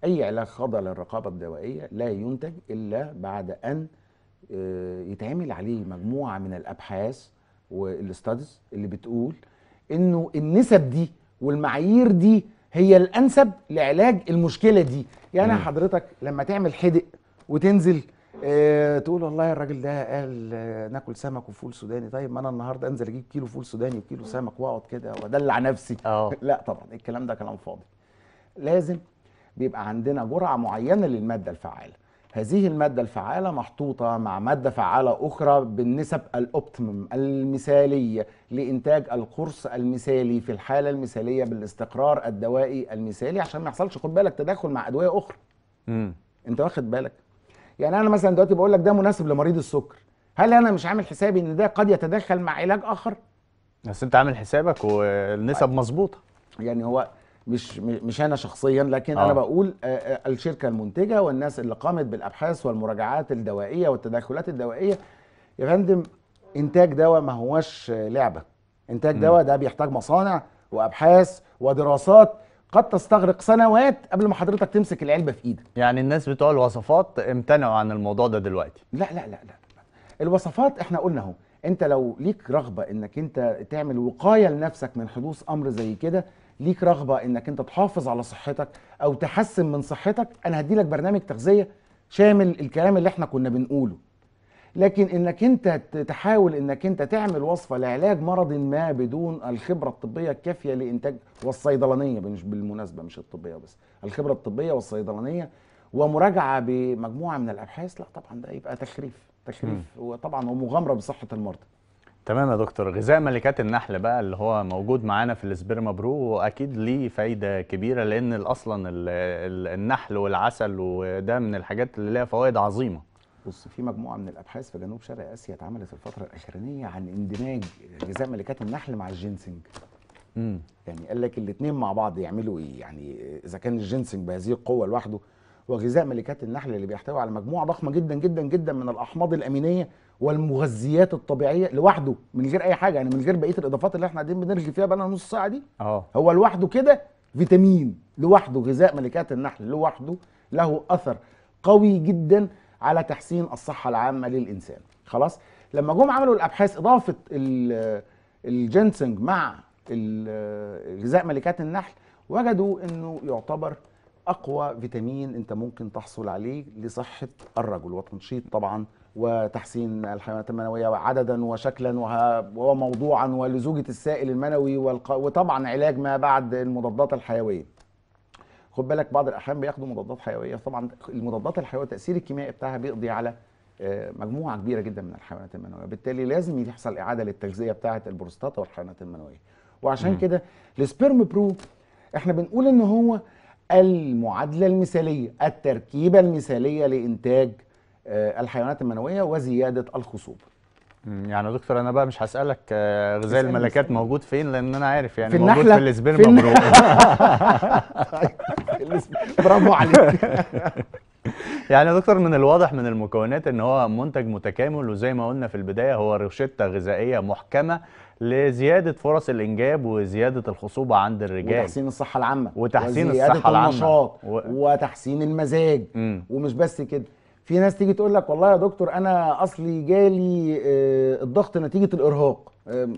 اي علاج خاضع للرقابه الدوائيه لا ينتج الا بعد ان يتعمل عليه مجموعه من الابحاث والاستاديز اللي بتقول انه النسب دي والمعايير دي هي الانسب لعلاج المشكله دي. يعني حضرتك لما تعمل حدق وتنزل تقول والله الراجل ده قال ناكل سمك وفول سوداني، طيب ما انا النهارده انزل اجيب كيلو فول سوداني وكيلو سمك واقعد كده وادلع نفسي. لا طبعا الكلام ده كلام فاضي. لازم بيبقى عندنا جرعه معينه للماده الفعاله، هذه الماده الفعاله محطوطه مع ماده فعاله اخرى بالنسب الاوبتيمم المثاليه لانتاج القرص المثالي في الحاله المثاليه بالاستقرار الدوائي المثالي، عشان ما يحصلش خد بالك تداخل مع ادويه اخرى. انت واخد بالك؟ يعني انا مثلا دلوقتي بقول لك ده مناسب لمريض السكر، هل انا مش عامل حسابي ان ده قد يتدخل مع علاج اخر؟ بس انت عامل حسابك والنسب مظبوطه. يعني هو مش انا شخصيا، لكن انا بقول الشركه المنتجه والناس اللي قامت بالابحاث والمراجعات الدوائيه والتدخلات الدوائيه. يا فندم انتاج دواء ما هوش لعبه، انتاج دواء ده بيحتاج مصانع وابحاث ودراسات قد تستغرق سنوات قبل ما حضرتك تمسك العلبه في ايدك. يعني الناس بتوع الوصفات امتنعوا عن الموضوع ده دلوقتي؟ لا لا لا لا، الوصفات احنا قلنا اهو، انت لو ليك رغبه انك انت تعمل وقايه لنفسك من حدوث امر زي كده، ليك رغبه انك انت تحافظ على صحتك او تحسن من صحتك، انا هدي لك برنامج تغذيه شامل الكلام اللي احنا كنا بنقوله. لكن انك انت تحاول انك انت تعمل وصفه لعلاج مرض ما بدون الخبره الطبيه الكافيه لانتاج، والصيدلانيه بالمناسبه مش الطبيه بس، الخبره الطبيه والصيدلانيه ومراجعه بمجموعه من الابحاث، لا طبعا ده يبقى تخريف وطبعا ومغامره بصحه المرضى. تمام يا دكتور. غذاء ملكات النحل بقى اللي هو موجود معانا في السبيرما برو، واكيد ليه فايده كبيره لان اصلا النحل والعسل وده من الحاجات اللي لها فوائد عظيمه. بص، في مجموعه من الابحاث في جنوب شرق اسيا اتعملت في الفتره الاخرانيه عن اندماج غذاء ملكات النحل مع الجينسنج. يعني قال لك الاثنين مع بعض يعملوا ايه؟ يعني اذا كان الجينسنج بهذه القوه لوحده وغذاء ملكات النحل اللي بيحتوي على مجموعه ضخمه جدا جدا جدا من الاحماض الامينيه والمغذيات الطبيعيه لوحده من غير اي حاجه، يعني من غير بقيه الاضافات اللي احنا قاعدين بنرغي فيها بقى لنا نص ساعه دي، هو لوحده كده فيتامين لوحده. غذاء ملكات النحل لوحده له اثر قوي جدا على تحسين الصحه العامه للانسان. خلاص، لما جم عملوا الابحاث اضافه الجينسنج مع غذاء ملكات النحل، وجدوا انه يعتبر اقوى فيتامين انت ممكن تحصل عليه لصحه الرجل وتنشيط طبعا وتحسين الحيوانات المنويه عددا وشكلا وموضوعا ولزوجه السائل المنوي وطبعا علاج ما بعد المضادات الحيويه. خد بالك بعض الاحيان بياخدوا مضادات حيويه، طبعا المضادات الحيويه التاثير الكيميائي بتاعها بيقضي على مجموعه كبيره جدا من الحيوانات المنويه، بالتالي لازم يحصل اعاده للتغذيه بتاعه البروستاتا والحيوانات المنويه. وعشان كده السبيرما برو احنا بنقول ان هو المعادله المثاليه، التركيبه المثاليه لانتاج الحيوانات المنويه وزياده الخصوبه. يعني يا دكتور انا بقى مش هسالك غذاء الملكات موجود فين لان انا عارف، يعني موجود في السبيرما برو. برافو عليك. يعني يا دكتور من الواضح من المكونات ان هو منتج متكامل، وزي ما قلنا في البدايه هو روشته غذائيه محكمه لزياده فرص الانجاب وزياده الخصوبه عند الرجال وتحسين الصحه العامه وتحسين الصحه العامه والنشاط وتحسين المزاج. ومش بس كده، في ناس تيجي تقول لك والله يا دكتور انا اصلي جالي الضغط نتيجه الارهاق،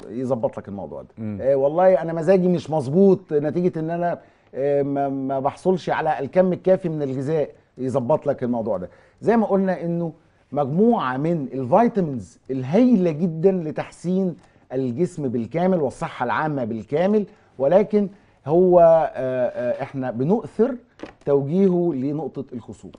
يظبط لك الموضوع ده. والله انا مزاجي مش مظبوط نتيجه ان انا ما بحصلش على الكم الكافي من الغذاء، يظبط لك الموضوع ده. زي ما قلنا انه مجموعه من الفيتامينز الهائله جدا لتحسين الجسم بالكامل والصحه العامه بالكامل، ولكن هو احنا بنؤثر توجيهه لنقطه الخصوبه.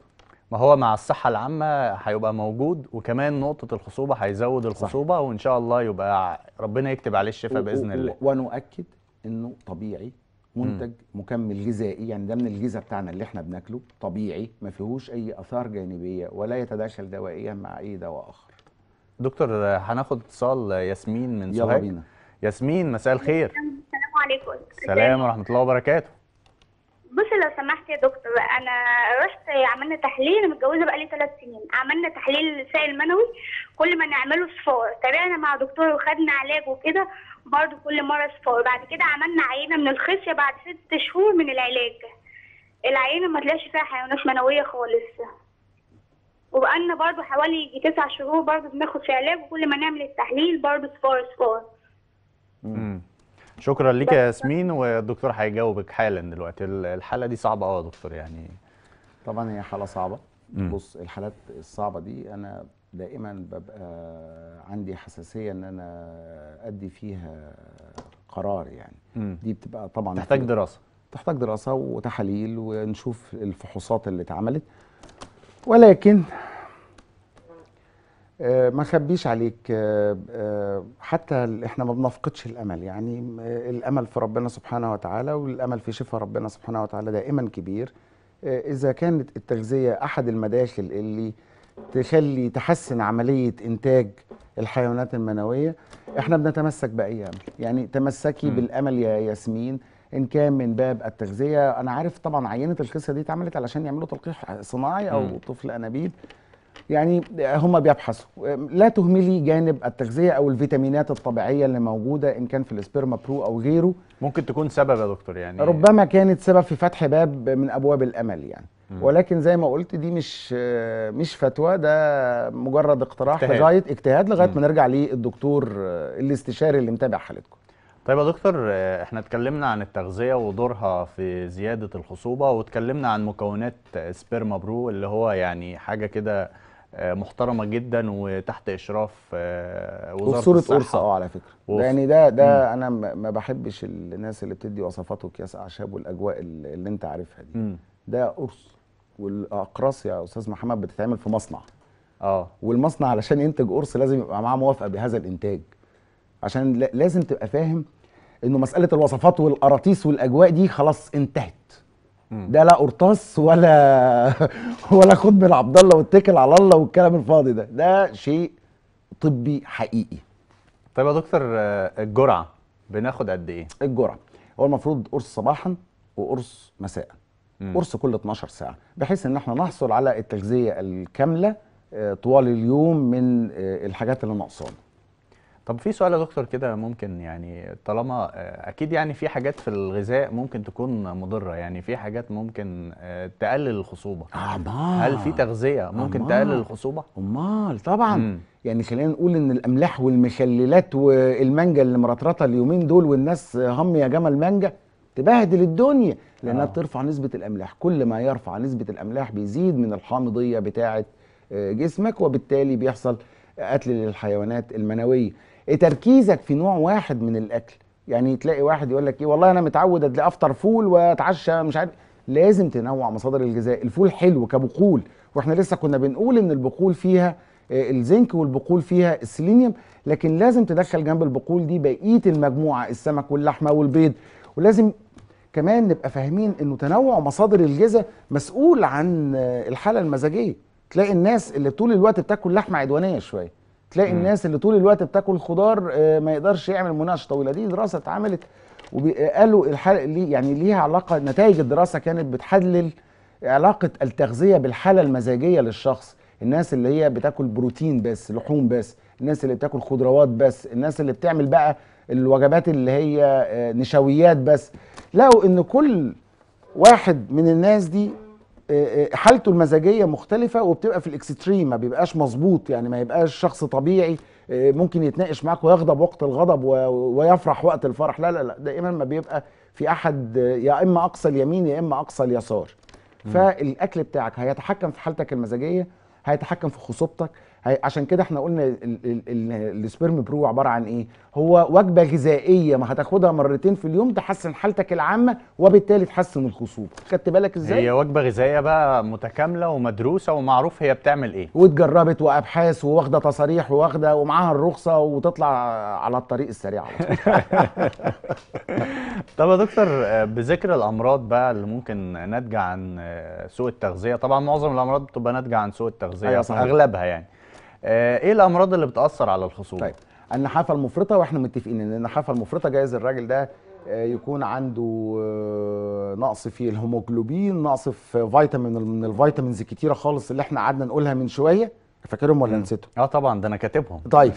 ما هو مع الصحه العامه هيبقى موجود، وكمان نقطه الخصوبه هيزود الخصوبه، صح. وان شاء الله يبقى ربنا يكتب عليه الشفاء باذن الله. ونؤكد انه طبيعي، منتج مكمل غذائي، يعني ده من الغذاء بتاعنا اللي احنا بناكله، طبيعي ما فيهوش اي اثار جانبيه ولا يتداخل دوائيا مع اي دواء اخر. دكتور هناخد اتصال ياسمين من سوهاج. يلا بينا. ياسمين مساء الخير. السلام عليكم. السلام ورحمه الله وبركاته. بص لو سمحت يا دكتور، انا رحت عملنا تحليل، انا متجوزه بقالي 3 سنين، عملنا تحليل سائل منوي كل ما نعمله صفار، تابعنا مع دكتور وخدنا علاج وكده برضه كل مره صفار، بعد كده عملنا عينه من الخصيه بعد 6 شهور من العلاج، العينه ما طلعش فيها حيوانات منويه خالص، وبقالنا برضه حوالي 9 شهور برضه بناخد في علاج، وكل ما نعمل التحليل برضه صفار صفار. شكرا ليك يا ياسمين، والدكتور هيجاوبك حالا دلوقتي. الحاله دي صعبه قوي يا دكتور، يعني طبعا هي حاله صعبه. بص الحالات الصعبه دي انا دائما ببقى عندي حساسيه ان انا ادي فيها قرار، يعني دي بتبقى طبعا تحتاج دراسه، تحتاج دراسه وتحاليل ونشوف الفحوصات اللي اتعملت، ولكن ما خبيش عليك، حتى احنا ما بنفقدش الامل، يعني الامل في ربنا سبحانه وتعالى، والامل في شفاء ربنا سبحانه وتعالى دائما كبير. اذا كانت التغذيه احد المداخل اللي تخلي تحسن عمليه انتاج الحيوانات المنويه، احنا بنتمسك باي امل، يعني تمسكي بالامل يا ياسمين، ان كان من باب التغذيه. انا عارف طبعا عينه الخصيه دي اتعملت علشان يعملوا تلقيح صناعي او طفل انابيب، يعني هم بيبحثوا. لا تهملي جانب التغذيه او الفيتامينات الطبيعيه اللي موجوده ان كان في السبيرما برو او غيره، ممكن تكون سبب يا دكتور، يعني ربما كانت سبب في فتح باب من ابواب الامل يعني. ولكن زي ما قلت دي مش فتوى، ده مجرد اقتراح لغايه اجتهاد، لغايه ما نرجع للدكتور الاستشاري اللي متابع حالتكم. طيب يا دكتور، احنا اتكلمنا عن التغذيه ودورها في زياده الخصوبه، واتكلمنا عن مكونات سبيرما برو اللي هو يعني حاجه كده محترمه جدا وتحت اشراف وزاره الصحه. قرصه على فكره يعني ده انا ما بحبش الناس اللي بتدي وصفات وكياس اعشاب والاجواء اللي انت عارفها دي. ده قرص، والاقراص يا استاذ محمد بتتعمل في مصنع، والمصنع علشان ينتج قرص لازم يبقى معاه موافقه بهذا الانتاج، عشان لازم تبقى فاهم انه مساله الوصفات والقراطيس والاجواء دي خلاص انتهت. ده لا قرطاس ولا خد من عبد الله واتكل على الله والكلام الفاضي ده، ده شيء طبي حقيقي. طيب يا دكتور، الجرعه بناخد قد ايه؟ الجرعه هو المفروض قرص صباحا وقرص مساء، قرص كل 12 ساعه، بحيث ان احنا نحصل على التغذيه الكامله طوال اليوم من الحاجات اللي ناقصانا. طب في سؤال يا دكتور كده، ممكن يعني طالما اكيد يعني في حاجات في الغذاء ممكن تكون مضره، يعني في حاجات ممكن تقلل الخصوبه، هل في تغذيه ممكن تقلل الخصوبه؟ امال طبعا. يعني خلينا نقول ان الاملاح والمخللات والمانجا اللي مرطرطه اليومين دول، والناس هم يا جمل مانجا تبهدل الدنيا، لانها بترفع نسبه الاملاح، كل ما يرفع نسبه الاملاح بيزيد من الحامضيه بتاعه جسمك، وبالتالي بيحصل قتل للحيوانات المنويه. تركيزك في نوع واحد من الاكل، يعني تلاقي واحد يقول لك ايه والله انا متعود ادلي افطر فول واتعشى مش عارف، لازم تنوع مصادر الغذاء. الفول حلو كبقول، واحنا لسه كنا بنقول ان البقول فيها الزنك والبقول فيها السيلينيوم، لكن لازم تدخل جنب البقول دي بقيه المجموعه، السمك واللحمه والبيض. ولازم كمان نبقى فاهمين انه تنوع مصادر الغذاء مسؤول عن الحاله المزاجيه. تلاقي الناس اللي طول الوقت بتاكل لحمه عدوانيه شويه، تلاقي الناس اللي طول الوقت بتاكل خضار ما يقدرش يعمل مناقشه طويله. دي دراسه اتعملت وقالوا يعني ليها علاقه، نتائج الدراسه كانت بتحلل علاقه التغذيه بالحاله المزاجيه للشخص. الناس اللي هي بتاكل بروتين بس، لحوم بس، الناس اللي بتاكل خضروات بس، الناس اللي بتعمل بقى الوجبات اللي هي نشويات بس، لقوا ان كل واحد من الناس دي حالته المزاجيه مختلفه، وبتبقى في الاكستريم، ما بيبقاش مظبوط، يعني ما يبقاش شخص طبيعي ممكن يتناقش معاك ويغضب وقت الغضب ويفرح وقت الفرح، لا لا لا، دائما ما بيبقى في احد، يا اما اقصى اليمين يا اما اقصى اليسار. فالاكل بتاعك هيتحكم في حالتك المزاجيه، هيتحكم في خصوبتك. عشان كده احنا قلنا السبيرم برو عباره عن ايه؟ هو وجبه غذائيه ما هتاخدها مرتين في اليوم تحسن حالتك العامه وبالتالي تحسن الخصوبه. خدت بالك ازاي؟ هي وجبه غذائيه بقى متكامله ومدروسه ومعروف هي بتعمل ايه، واتجربت وابحاث وواخده تصاريح وواخده ومعاها الرخصه وتطلع على الطريق السريع على طب يا دكتور، بذكر الامراض بقى اللي ممكن ناتجه عن سوء التغذيه، طبعا معظم الامراض بتبقى ناتجه عن سوء التغذيه، اغلبها يعني، ايه الامراض اللي بتاثر على الخصوبه؟ طيب النحافه المفرطه، واحنا متفقين ان النحافه المفرطه جايز الراجل ده يكون عنده نقص في الهيموجلوبين، نقص في فيتامين من الفيتامينز كتيره خالص اللي احنا قعدنا نقولها من شويه، فاكرهم ولا نسيتهم؟ اه طبعا، ده انا كاتبهم. طيب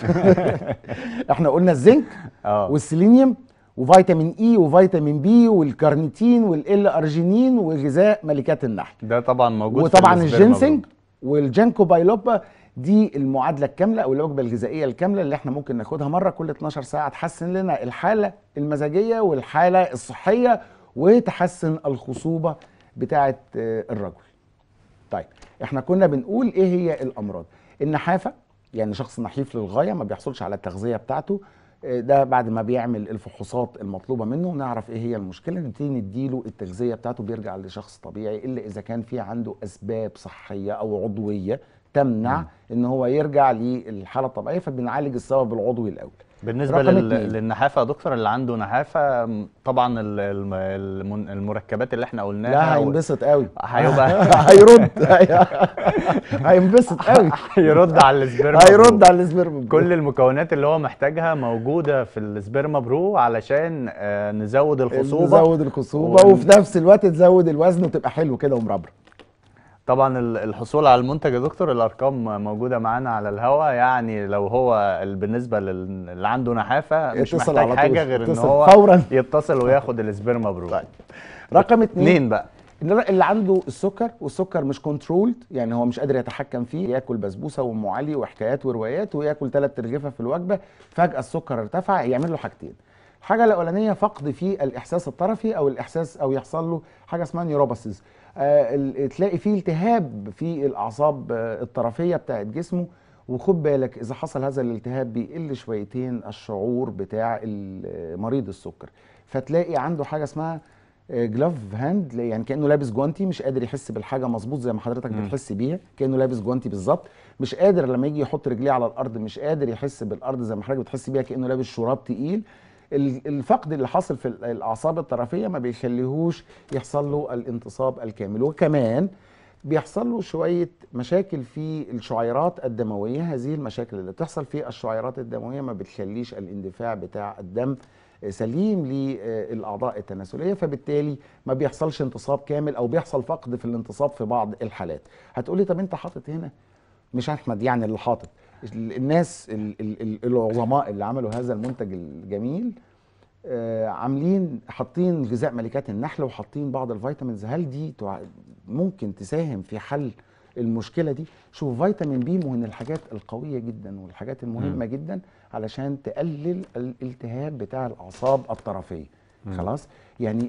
احنا قلنا الزنك والسيلينيوم وفيتامين اي وفيتامين بي والكارنيتين والال ارجينين وغذاء ملكات النحل، ده طبعا موجود، وطبعا الجينسنج والجانكو بايلوبا. دي المعادله الكامله او الوجبه الغذائيه الكامله اللي احنا ممكن ناخدها مره كل 12 ساعه، تحسن لنا الحاله المزاجيه والحاله الصحيه وتحسن الخصوبه بتاعه الرجل. طيب احنا كنا بنقول ايه هي الامراض؟ النحافه، يعني شخص نحيف للغايه ما بيحصلش على التغذيه بتاعته، ده بعد ما بيعمل الفحوصات المطلوبه منه نعرف ايه هي المشكله، نبتدي نديله التغذيه بتاعته، بيرجع لشخص طبيعي الا اذا كان في عنده اسباب صحيه او عضويه تمنع ان هو يرجع للحاله الطبيعيه، فبنعالج السبب العضوي الاول. بالنسبه للنحافه يا دكتور، اللي عنده نحافه طبعا المركبات اللي احنا قلناها لا هينبسط قوي، هيبقى هيرد هينبسط قوي، هيرد على السبيرما، هيرد على السبيرما. كل المكونات اللي هو محتاجها موجوده في السبيرما برو علشان نزود الخصوبه، نزود الخصوبه وفي نفس الوقت تزود الوزن وتبقى حلو كده ومربرب. طبعا الحصول على المنتج يا دكتور، الارقام موجوده معانا على الهواء، يعني لو هو بالنسبه اللي عنده نحافه مش محتاج حاجه غير ان هو فوراً يتصل وياخد السبيرما برو. طيب رقم 2 بقى، اللي عنده السكر، والسكر مش كنترولد، يعني هو مش قادر يتحكم فيه، ياكل بسبوسه وام علي وحكايات وروايات وياكل 3 ترغيفه في الوجبه، فجاه السكر ارتفع، يعمل له حاجتين. الحاجه الاولانيه فقد في الاحساس الطرفي او الاحساس، او يحصل له حاجه اسمها نيوروباثيز، تلاقي فيه التهاب في الاعصاب الطرفيه بتاعت جسمه، وخد بالك اذا حصل هذا الالتهاب بيقل شويتين الشعور بتاع مريض السكر، فتلاقي عنده حاجه اسمها جلاف هاند، يعني كانه لابس جوانتي، مش قادر يحس بالحاجه مظبوط زي ما حضرتك بتحس بيها، كانه لابس جوانتي بالظبط، مش قادر لما يجي يحط رجليه على الارض مش قادر يحس بالارض زي ما حضرتك بتحس بيها، كانه لابس شراب تقيل. الفقد اللي حاصل في الاعصاب الطرفيه ما بيخليهوش يحصل له الانتصاب الكامل، وكمان بيحصل له شويه مشاكل في الشعيرات الدمويه. هذه المشاكل اللي بتحصل في الشعيرات الدمويه ما بتخليش الاندفاع بتاع الدم سليم للاعضاء التناسليه، فبالتالي ما بيحصلش انتصاب كامل او بيحصل فقد في الانتصاب في بعض الحالات. هتقولي طب انت حاطط هنا، مش احمد يعني اللي حاطط، الناس العظماء اللي عملوا هذا المنتج الجميل عاملين حاطين غذاء ملكات النحل وحاطين بعض الفيتامينز، هل دي ممكن تساهم في حل المشكله دي؟ شوف فيتامين بي من الحاجات القويه جدا والحاجات المهمه جدا علشان تقلل الالتهاب بتاع الاعصاب الطرفيه. خلاص، يعني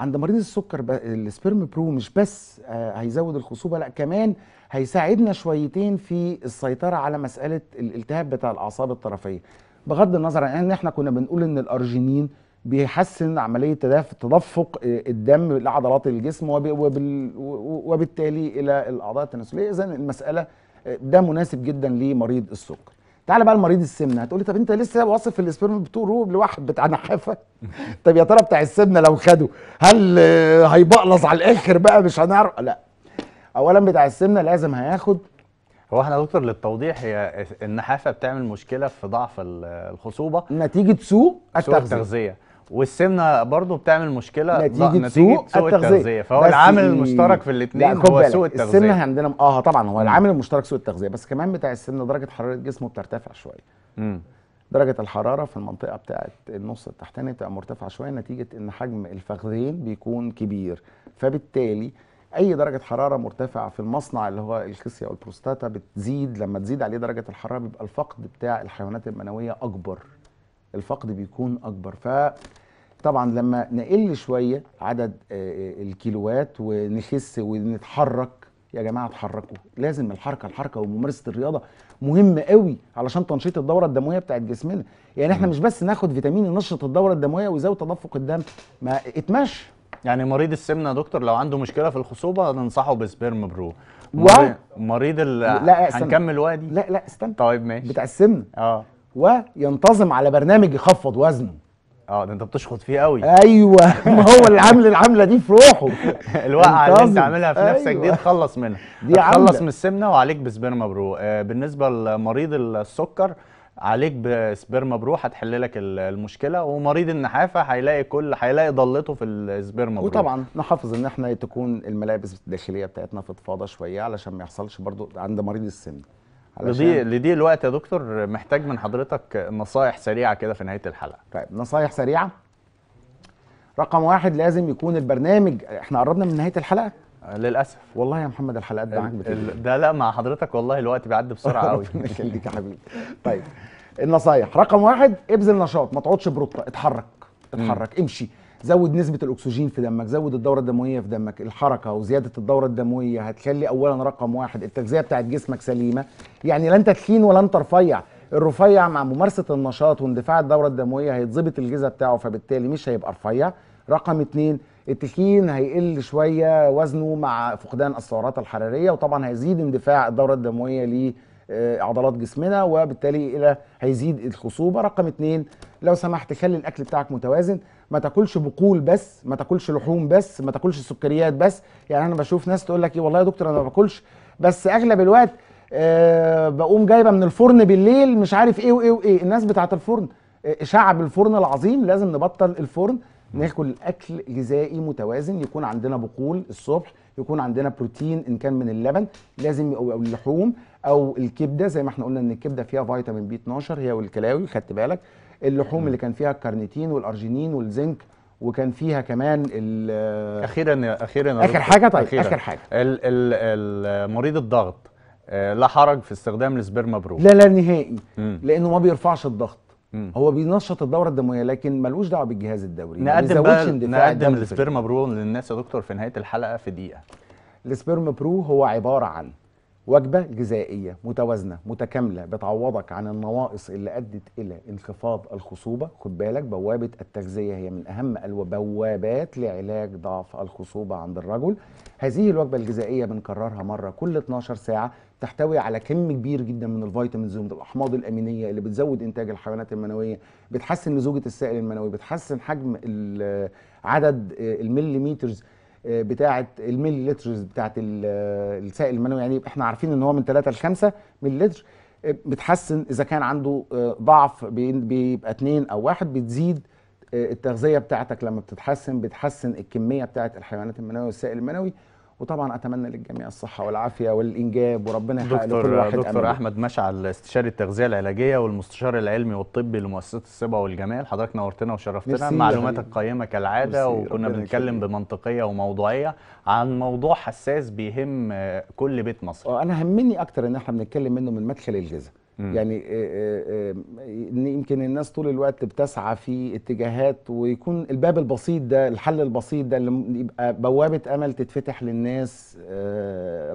عند مريض السكر السبيرم برو مش بس هيزود الخصوبه، لا كمان هيساعدنا شويتين في السيطره على مساله الالتهاب بتاع الاعصاب الطرفيه، بغض النظر عن ان احنا كنا بنقول ان الارجينين بيحسن عمليه تدفق الدم لعضلات الجسم وبالتالي الى الاعضاء التناسليه، اذا المساله ده مناسب جدا لمريض السكر. تعالى بقى لمريض السمنه، هتقولي طب انت لسه واصف السبيرم برو لواحد بتاع نحافه؟ طب يا ترى بتاع السمنه لو خده هل هيبقلص على الاخر بقى؟ مش هنعرف. لا، اولا بتاع السمنه لازم هياخد، هو احنا يا دكتور للتوضيح، هي النحافه بتعمل مشكله في ضعف الخصوبه نتيجه سوء التغذيه، والسمنه برضو بتعمل مشكله نتيجه سوء التغذيه، فهو العامل المشترك في الاثنين هو سوء التغذيه. السمنه عندنا طبعا هو العامل المشترك سوء التغذيه، بس كمان بتاع السمنه درجه حراره جسمه بترتفع شويه، درجه الحراره في المنطقه بتاعه النص التحتاني بتبقى مرتفعه شويه نتيجه ان حجم الفخذين بيكون كبير، فبالتالي اي درجه حراره مرتفعه في المصنع اللي هو الخصيه والبروستاتا بتزيد، لما تزيد عليه درجه الحراره بيبقى الفقد بتاع الحيوانات المنويه اكبر، الفقد بيكون اكبر، ف طبعا لما نقل شويه عدد الكيلوات ونخس ونتحرك، يا جماعه اتحركوا، لازم الحركه وممارسه الرياضه مهمه قوي علشان تنشيط الدوره الدمويه بتاعت جسمنا. يعني احنا مش بس ناخد فيتامين ينشط الدوره الدمويه ويزود تدفق الدم، ما اتمشى. يعني مريض السمنه يا دكتور لو عنده مشكله في الخصوبه ننصحه بسبيرما برو. مريض هنكمل وادي. لا استنى، طيب ماشي، بتاع السمنه وينتظم على برنامج يخفض وزنه. ده انت بتشخط فيه قوي. ايوه، ما هو اللي عامل العمله دي في روحه. الوقعه اللي انت عاملها في نفسك دي تخلص منها، دي تخلص من السمنه وعليك بسبيرما برو. بالنسبه لمريض السكر عليك بسبيرما برو هتحل لك المشكله، ومريض النحافه هيلاقي ضلته في السبيرما برو. وطبعا نحافظ ان احنا تكون الملابس الداخليه بتاعتنا فضفاضه شويه علشان ما يحصلش برضو عند مريض السمنه. لضيق الوقت يا دكتور، محتاج من حضرتك نصايح سريعه كده في نهايه الحلقه. طيب نصايح سريعه. رقم واحد، لازم يكون البرنامج، احنا قربنا من نهايه الحلقه للاسف. والله يا محمد الحلقات معاك ده لا مع حضرتك والله الوقت بيعدي بسرعه قوي. ربنا يخليك يا حبيبي. طيب النصايح رقم واحد، ابذل نشاط، ما تقعدش بروطه، اتحرك امشي، زود نسبه الاكسجين في دمك، زود الدوره الدمويه في دمك. الحركه وزياده الدوره الدمويه هتخلي اولا رقم واحد التغذيه بتاعت جسمك سليمه، يعني لا انت تخين ولا انت رفيع. الرفيع مع ممارسه النشاط واندفاع الدوره الدمويه هيتظبط الغذاء بتاعه، فبالتالي مش هيبقى رفيع. رقم اتنين، التخين هيقل شويه وزنه مع فقدان السعرات الحراريه، وطبعا هيزيد اندفاع الدوره الدمويه لعضلات جسمنا، وبالتالي هيزيد الخصوبه. رقم اتنين، لو سمحت خلي الاكل بتاعك متوازن، ما تاكلش بقول بس، ما تاكلش لحوم بس، ما تاكلش سكريات بس. يعني انا بشوف ناس تقول لك ايه والله يا دكتور انا ما باكلش، بس اغلب الوقت بقوم جايبه من الفرن بالليل مش عارف ايه وايه وايه. الناس بتاعه الفرن، شعب الفرن العظيم، لازم نبطل الفرن، ناكل اكل غذائي متوازن، يكون عندنا بقول الصبح، يكون عندنا بروتين ان كان من اللبن لازم، او اللحوم او الكبده، زي ما احنا قلنا ان الكبده فيها فيتامين بي 12 هي والكلاوي، خدت بالك. اللحوم اللي كان فيها الكارنيتين والارجينين والزنك، وكان فيها كمان اخيرا اخر حاجه. طيب اخر حاجه، مريض الضغط لا حرج في استخدام السبيرما برو. لا نهائي، لانه ما بيرفعش الضغط، هو بينشط الدوره الدمويه لكن ملوش دعوه بالجهاز الدوري. نقدم السبيرما برو للناس يا دكتور في نهايه الحلقه في دقيقه. السبيرما برو هو عباره عن وجبه غذائيه متوازنه متكامله بتعوضك عن النواقص اللي ادت الى انخفاض الخصوبه. خد بالك، بوابه التغذيه هي من اهم البوابات لعلاج ضعف الخصوبه عند الرجل. هذه الوجبه الغذائيه بنكررها مره كل 12 ساعه، تحتوي على كم كبير جدا من الفيتامينز والاحماض الامينيه اللي بتزود انتاج الحيوانات المنويه، بتحسن نزوجه السائل المنوي، بتحسن حجم عدد المليمترز بتاعه المليلترز بتاعه السائل المنوي. يعني احنا عارفين ان هو من 3 ل 5 مليلتر. بتحسن اذا كان عنده ضعف بيبقى 2 او 1. بتزيد التغذيه بتاعتك لما بتتحسن، بتحسن الكميه بتاعه الحيوانات المنويه والسائل المنوي. وطبعا اتمنى للجميع الصحه والعافيه والانجاب، وربنا يحقق لكل واحد. دكتور احمد مشعل، استشاري التغذيه العلاجيه والمستشار العلمي والطبي لمؤسسه السبا والجمال، حضرتك نورتنا وشرفتنا. معلوماتك قيمه كالعاده، وكنا بنتكلم بمنطقيه وموضوعيه عن موضوع حساس بيهم كل بيت مصري. انا همني اكتر ان احنا بنتكلم منه من مدخل الغذاء. يعني يمكن الناس طول الوقت بتسعى في اتجاهات، ويكون الباب البسيط ده، الحل البسيط ده اللي يبقى بوابة امل تتفتح للناس.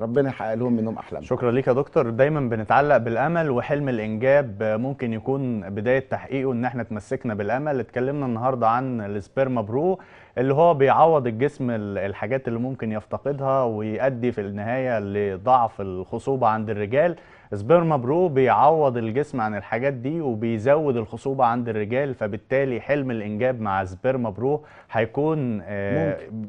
ربنا يحقق لهم منهم احلام. شكرا ليك يا دكتور. دايما بنتعلق بالامل وحلم الانجاب، ممكن يكون بداية تحقيقه ان احنا تمسكنا بالامل. اتكلمنا النهارده عن السبيرما برو اللي هو بيعوض الجسم الحاجات اللي ممكن يفتقدها، ويؤدي في النهاية لضعف الخصوبة عند الرجال. سبيرما برو بيعوض الجسم عن الحاجات دي وبيزود الخصوبة عند الرجال، فبالتالي حلم الإنجاب مع سبيرما برو هيكون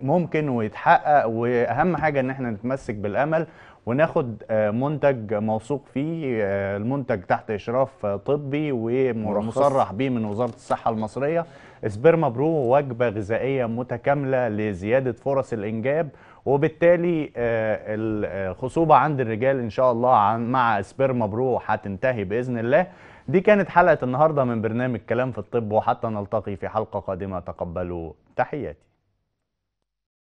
ممكن ويتحقق. وأهم حاجة إن احنا نتمسك بالأمل وناخد منتج موثوق فيه، المنتج تحت إشراف طبي ومصرح به من وزارة الصحة المصرية. سبيرما برو وجبة غذائية متكاملة لزيادة فرص الإنجاب، وبالتالي الخصوبة عند الرجال إن شاء الله مع سبيرما برو هتنتهي بإذن الله. دي كانت حلقة النهاردة من برنامج كلام في الطب، وحتى نلتقي في حلقة قادمة تقبلوا تحياتي.